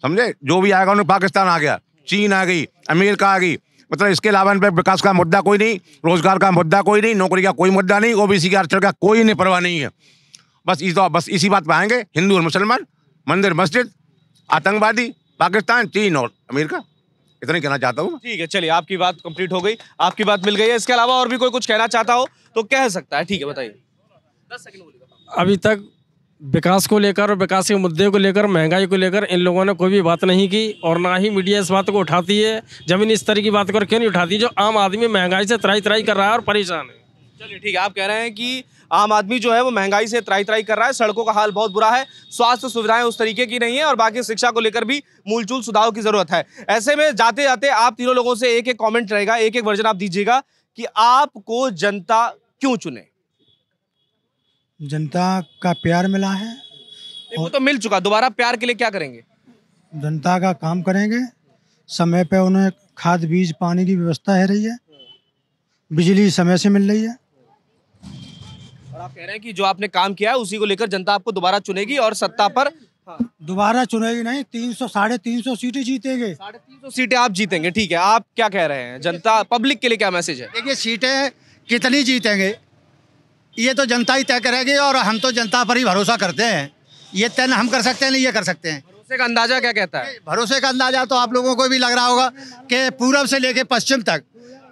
समझे? जो भी आएगा उन्हें, पाकिस्तान आ गया, चीन आ गई, अमेरिका आ गई, मतलब इसके अलावा इन पर विकास का मुद्दा कोई नहीं, रोजगार का मुद्दा कोई नहीं, नौकरी का कोई मुद्दा नहीं, ओबीसी के आरक्षण का कोई नहीं, परवाह नहीं है। बस इसी बात पर आएंगे, हिंदू और मुसलमान, मंदिर मस्जिद, आतंकवादी, पाकिस्तान, चीन और अमेरिका। इतना कहना चाहता हूँ। ठीक है, चलिए, आपकी बात कंप्लीट हो गई, आपकी बात मिल गई है। इसके अलावा और भी कोई कुछ कहना चाहता हो तो कह सकता है। ठीक है, बताइए। 10 सेकंड बोलिएगा। अभी तक विकास को लेकर और विकास के मुद्दे को लेकर, महंगाई को लेकर इन लोगों ने कोई भी बात नहीं की, और ना ही मीडिया इस बात को उठाती है। जमीनी स्तर की बात कर क्यों नहीं उठाती, जो आम आदमी महंगाई से त्राही त्राही कर रहा है और परेशान है। चलिए ठीक है, आप कह रहे हैं कि आम आदमी जो है वो महंगाई से त्राही त्राही कर रहा है, सड़कों का हाल बहुत बुरा है, स्वास्थ्य सुविधाएं उस तरीके की नहीं है, और बाकी शिक्षा को लेकर भी मूलचूल सुधार की जरूरत है। ऐसे में जाते जाते आप तीनों लोगों से एक एक कॉमेंट रहेगा, एक एक वर्जन आप दीजिएगा कि आपको जनता क्यों चुने। जनता का प्यार मिला है, वो तो मिल चुका, दोबारा प्यार के लिए क्या करेंगे? जनता का काम करेंगे, समय पे उन्हें खाद, बीज, पानी की व्यवस्था है रही है, बिजली समय से मिल रही है। और आप कह रहे हैं कि जो आपने काम किया है उसी को लेकर जनता आपको दोबारा चुनेगी और सत्ता पर, हाँ। दोबारा चुनेगी नहीं, 300 साढ़े 300 सीटें जीतेंगे, 350 सीटें आप जीतेंगे। ठीक है, आप क्या कह रहे हैं, जनता पब्लिक के लिए क्या मैसेज है? देखिए, सीटें कितनी जीतेंगे ये तो जनता ही तय करेगी, और हम तो जनता पर ही भरोसा करते हैं। ये तय हम कर सकते हैं, नहीं ये कर सकते हैं। भरोसे का अंदाजा क्या कहता है? भरोसे का अंदाजा तो आप लोगों को भी लग रहा होगा कि पूरब से लेके पश्चिम तक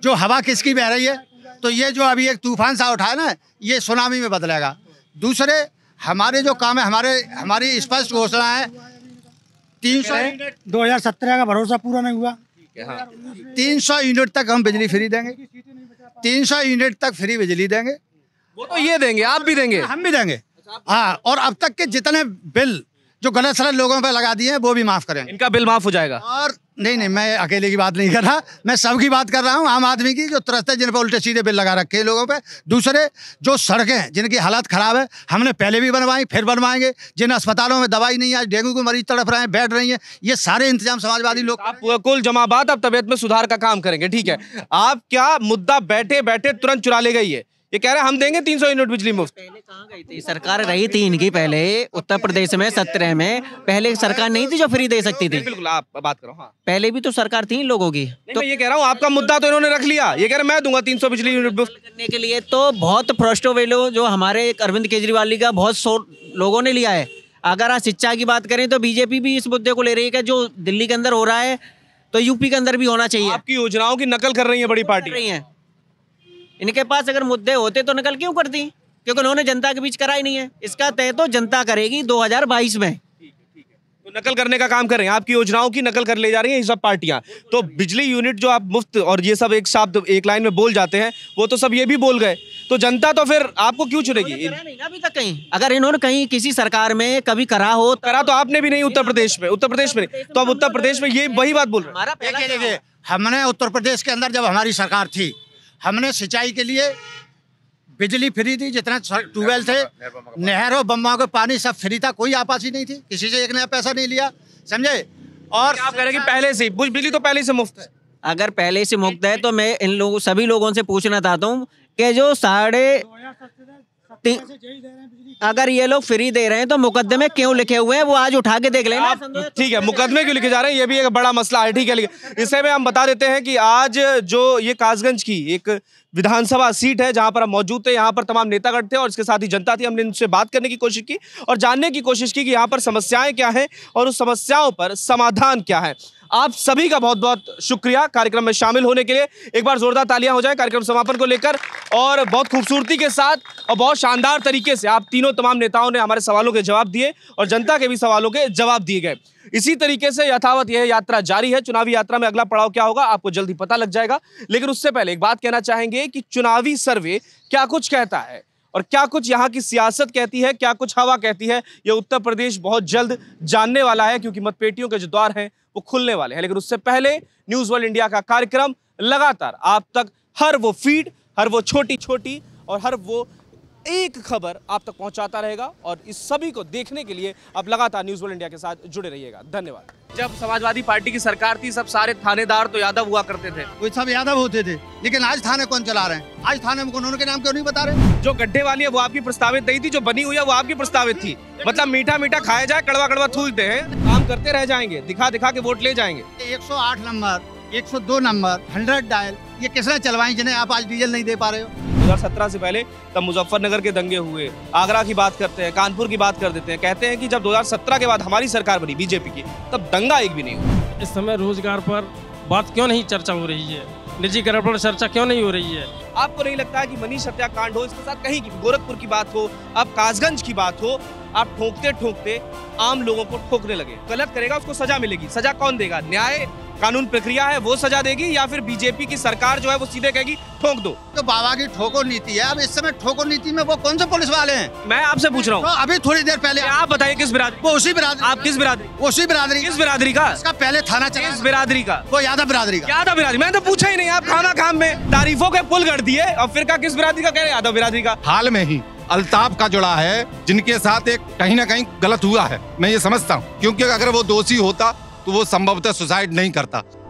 जो हवा किसकी बह रही है, तो ये जो अभी एक तूफान सा उठा है ना, ये सुनामी में बदलेगा। दूसरे हमारे जो काम है, हमारी स्पष्ट घोषणा है 300 यूनिट 2017 का भरोसा पूरा नहीं हुआ, 300 यूनिट तक हम बिजली फ्री देंगे, 300 यूनिट तक फ्री बिजली देंगे। वो तो ये देंगे, आप भी देंगे, हम भी देंगे, हाँ। और अब तक के जितने बिल जो गलत सलत लोगों पर लगा दिए हैं वो भी माफ करेंगे, इनका बिल माफ हो जाएगा। और नहीं, मैं अकेले की बात नहीं कर रहा, मैं सबकी बात कर रहा हूँ, आम आदमी की, जो त्रस्त है, जिन पर उल्टे सीधे बिल लगा रखे हैं लोगों पे। दूसरे जो सड़कें हैं जिनकी हालत ख़राब है, हमने पहले भी बनवाई, फिर बनवाएंगे। जिन अस्पतालों में दवाई नहीं है, आज डेंगू के मरीज तड़फ रहे हैं, बैठ रही हैं, ये सारे इंतजाम समाजवादी लोग। आप कुल जमाबात, आप तबीयत में सुधार का काम करेंगे, ठीक है। आप क्या मुद्दा बैठे बैठे तुरंत चुरा ले गई है, ये कह रहे हम देंगे 300 यूनिट बिजली मुफ्त। पहले कहाँ गई थी सरकार, रही थी इनकी पहले उत्तर प्रदेश में 17 में, पहले सरकार नहीं थी जो फ्री दे सकती थी। बिल्कुल आप बात करो, हाँ। पहले भी तो सरकार थी लोगों की। तो मैं ये कह रहा हूँ आपका मुद्दा तो इन्होंने रख लिया, ये कह रहे मैं दूंगा 300 बिजली यूनिट मुफ्त करने के लिए। तो बहुत फ्रस्ट्रेशन जो हमारे अरविंद केजरीवाल जी का बहुत शोर लोगों ने लिया है। अगर आज शिक्षा की बात करें तो बीजेपी भी इस मुद्दे को ले रही है, जो दिल्ली के अंदर हो रहा है तो यूपी के अंदर भी होना चाहिए। आपकी योजनाओं की नकल कर रही है बड़ी पार्टी रही है, इनके पास अगर मुद्दे होते तो नकल क्यों करती, क्योंकि उन्होंने जनता के बीच कराई नहीं है। इसका तय तो जनता करेगी 2022 में। ठीक है। तो नकल करने का काम कर रहे हैं, आपकी योजनाओं की नकल कर ले जा रही हैं ये सब पार्टियां। तो बिजली यूनिट जो आप मुफ्त और ये सब एक शब्द एक लाइन में बोल जाते हैं, वो तो सब ये भी बोल गए, तो जनता तो फिर आपको क्यों चुनेगी? अभी तक कहीं अगर इन्होंने कहीं किसी सरकार में कभी करा हो, करा तो आपने भी नहीं उत्तर प्रदेश में। तो अब उत्तर प्रदेश में ये वही बात बोल रहे हैं। हमने उत्तर प्रदेश के अंदर जब हमारी सरकार थी, हमने सिंचाई के लिए बिजली फ्री दी, जितना ट्यूबवेल थे, नहरों बम्बा का पानी सब फ्री था, कोई आपासी नहीं थी, किसी से एक नया पैसा नहीं लिया, समझे। और आप कह रहे कि पहले से बिजली तो पहले से मुफ्त है। अगर पहले से मुफ्त है तो मैं इन लोगों सभी लोगों से पूछना चाहता हूँ कि जो 3.5 अगर ये लोग फ्री दे रहे हैं तो मुकदमे क्यों लिखे हुए हैं, वो आज उठा के देख लेना। ठीक है, मुकदमे क्यों लिखे जा रहे हैं, ये भी एक बड़ा मसला है, ठीक है। इसे में हम बता देते हैं कि आज जो ये कासगंज की एक विधानसभा सीट है जहां पर हम मौजूद थे, यहां पर तमाम नेतागण थे और इसके साथ ही जनता थी। हमने इनसे बात करने की कोशिश की और जानने की कोशिश की कि यहाँ पर समस्याएं क्या हैं और उस समस्याओं पर समाधान क्या है। आप सभी का बहुत बहुत शुक्रिया कार्यक्रम में शामिल होने के लिए। एक बार जोरदार तालियां हो जाए कार्यक्रम समापन को लेकर। और बहुत खूबसूरती के साथ और बहुत शानदार तरीके से आप तीनों तमाम नेताओं ने हमारे सवालों के जवाब दिए और जनता के भी सवालों के जवाब दिए गए। इसी तरीके से यथावत यह यात्रा जारी है। चुनावी यात्रा में अगला पड़ाव क्या होगा आपको जल्द ही पता लग जाएगा, लेकिन उससे पहले एक बात कहना चाहेंगे कि चुनावी सर्वे क्या कुछ कहता है और क्या कुछ यहाँ की सियासत कहती है, क्या कुछ हवा कहती है, ये उत्तर प्रदेश बहुत जल्द जानने वाला है, क्योंकि मतपेटियों के जो द्वार हैं वो खुलने वाले हैं। लेकिन उससे पहले न्यूज़ वर्ल्ड इंडिया का कार्यक्रम लगातार आप तक हर वो फीड, हर वो छोटी छोटी और हर वो एक खबर आप तक पहुंचाता रहेगा और इस सभी को देखने के लिए आप लगातार न्यूज़ वर्ल्ड इंडिया के साथ जुड़े रहिएगा। धन्यवाद। जब समाजवादी पार्टी की सरकार थी सब सारे थानेदार तो यादव हुआ करते थे, वो सब यादव होते थे, लेकिन आज थाने कौन चला रहे हैं, आज थाने में कौन के नाम क्यों नहीं बता रहे। जो गड्ढे वाली है वो आपकी प्रस्तावित नहीं थी, जो बनी हुई है वो आपकी प्रस्तावित थी। मतलब मीठा मीठा खाया जाए, कड़वा कड़वा थूकते हैं, काम करते रह जाएंगे, दिखा दिखा के वोट ले जाएंगे। 108 नंबर, 102 नंबर, 100 डायल, ये किसने चलवाई जिन्हें आप आज डीजल नहीं दे पा रहे हो। 2017 से पहले तब मुजफ्फरनगर के दंगे हुए, आगरा की बात करते हैं, कानपुर की बात कर देते हैं, कहते हैं कि जब 2017 के बाद हमारी सरकार बनी बीजेपी की तब दंगा एक भी नहीं हुआ। इस समय रोजगार पर बात क्यों नहीं चर्चा हो रही है, निजीकरण पर चर्चा क्यों नहीं हो रही है। आपको नहीं लगता है कि मनीष हत्याकांड हो, इसके साथ कहीं की गोरखपुर की बात हो, अब कासगंज की बात हो, आप ठोकते ठोकते आम लोगों को ठोकने लगे। गलत करेगा उसको सजा मिलेगी, सजा कौन देगा, न्याय कानून प्रक्रिया है वो सजा देगी या फिर बीजेपी की सरकार जो है वो सीधे कहेगी ठोक दो। तो बाबा की ठोको नीति है, अब इस समय ठोको नीति में वो कौन से पुलिस वाले हैं, मैं आपसे पूछ रहा हूँ। तो अभी थोड़ी देर पहले आप बताइए किस बिरादरी, वो उसी बिरादरी, आप किस बिरादरी, उसी बिरादरी, किस बिरादरी का, इसका पहले थाना चला किस बिरादरी का, वो यादव बिरादरी का। यादव बिरादरी, मैं तो पूछा ही नहीं, आप खाना काम में तारीफों के पुल गढ़ दिए और फिर कहा किस बिरादरी का, कह रहे यादव बिरादरी का। हाल में ही अल्ताफ का जुड़ा है जिनके साथ एक कहीं ना कहीं गलत हुआ है, मैं ये समझता हूँ, क्योंकि अगर वो दोषी होता तो वो संभवतः सुसाइड नहीं करता।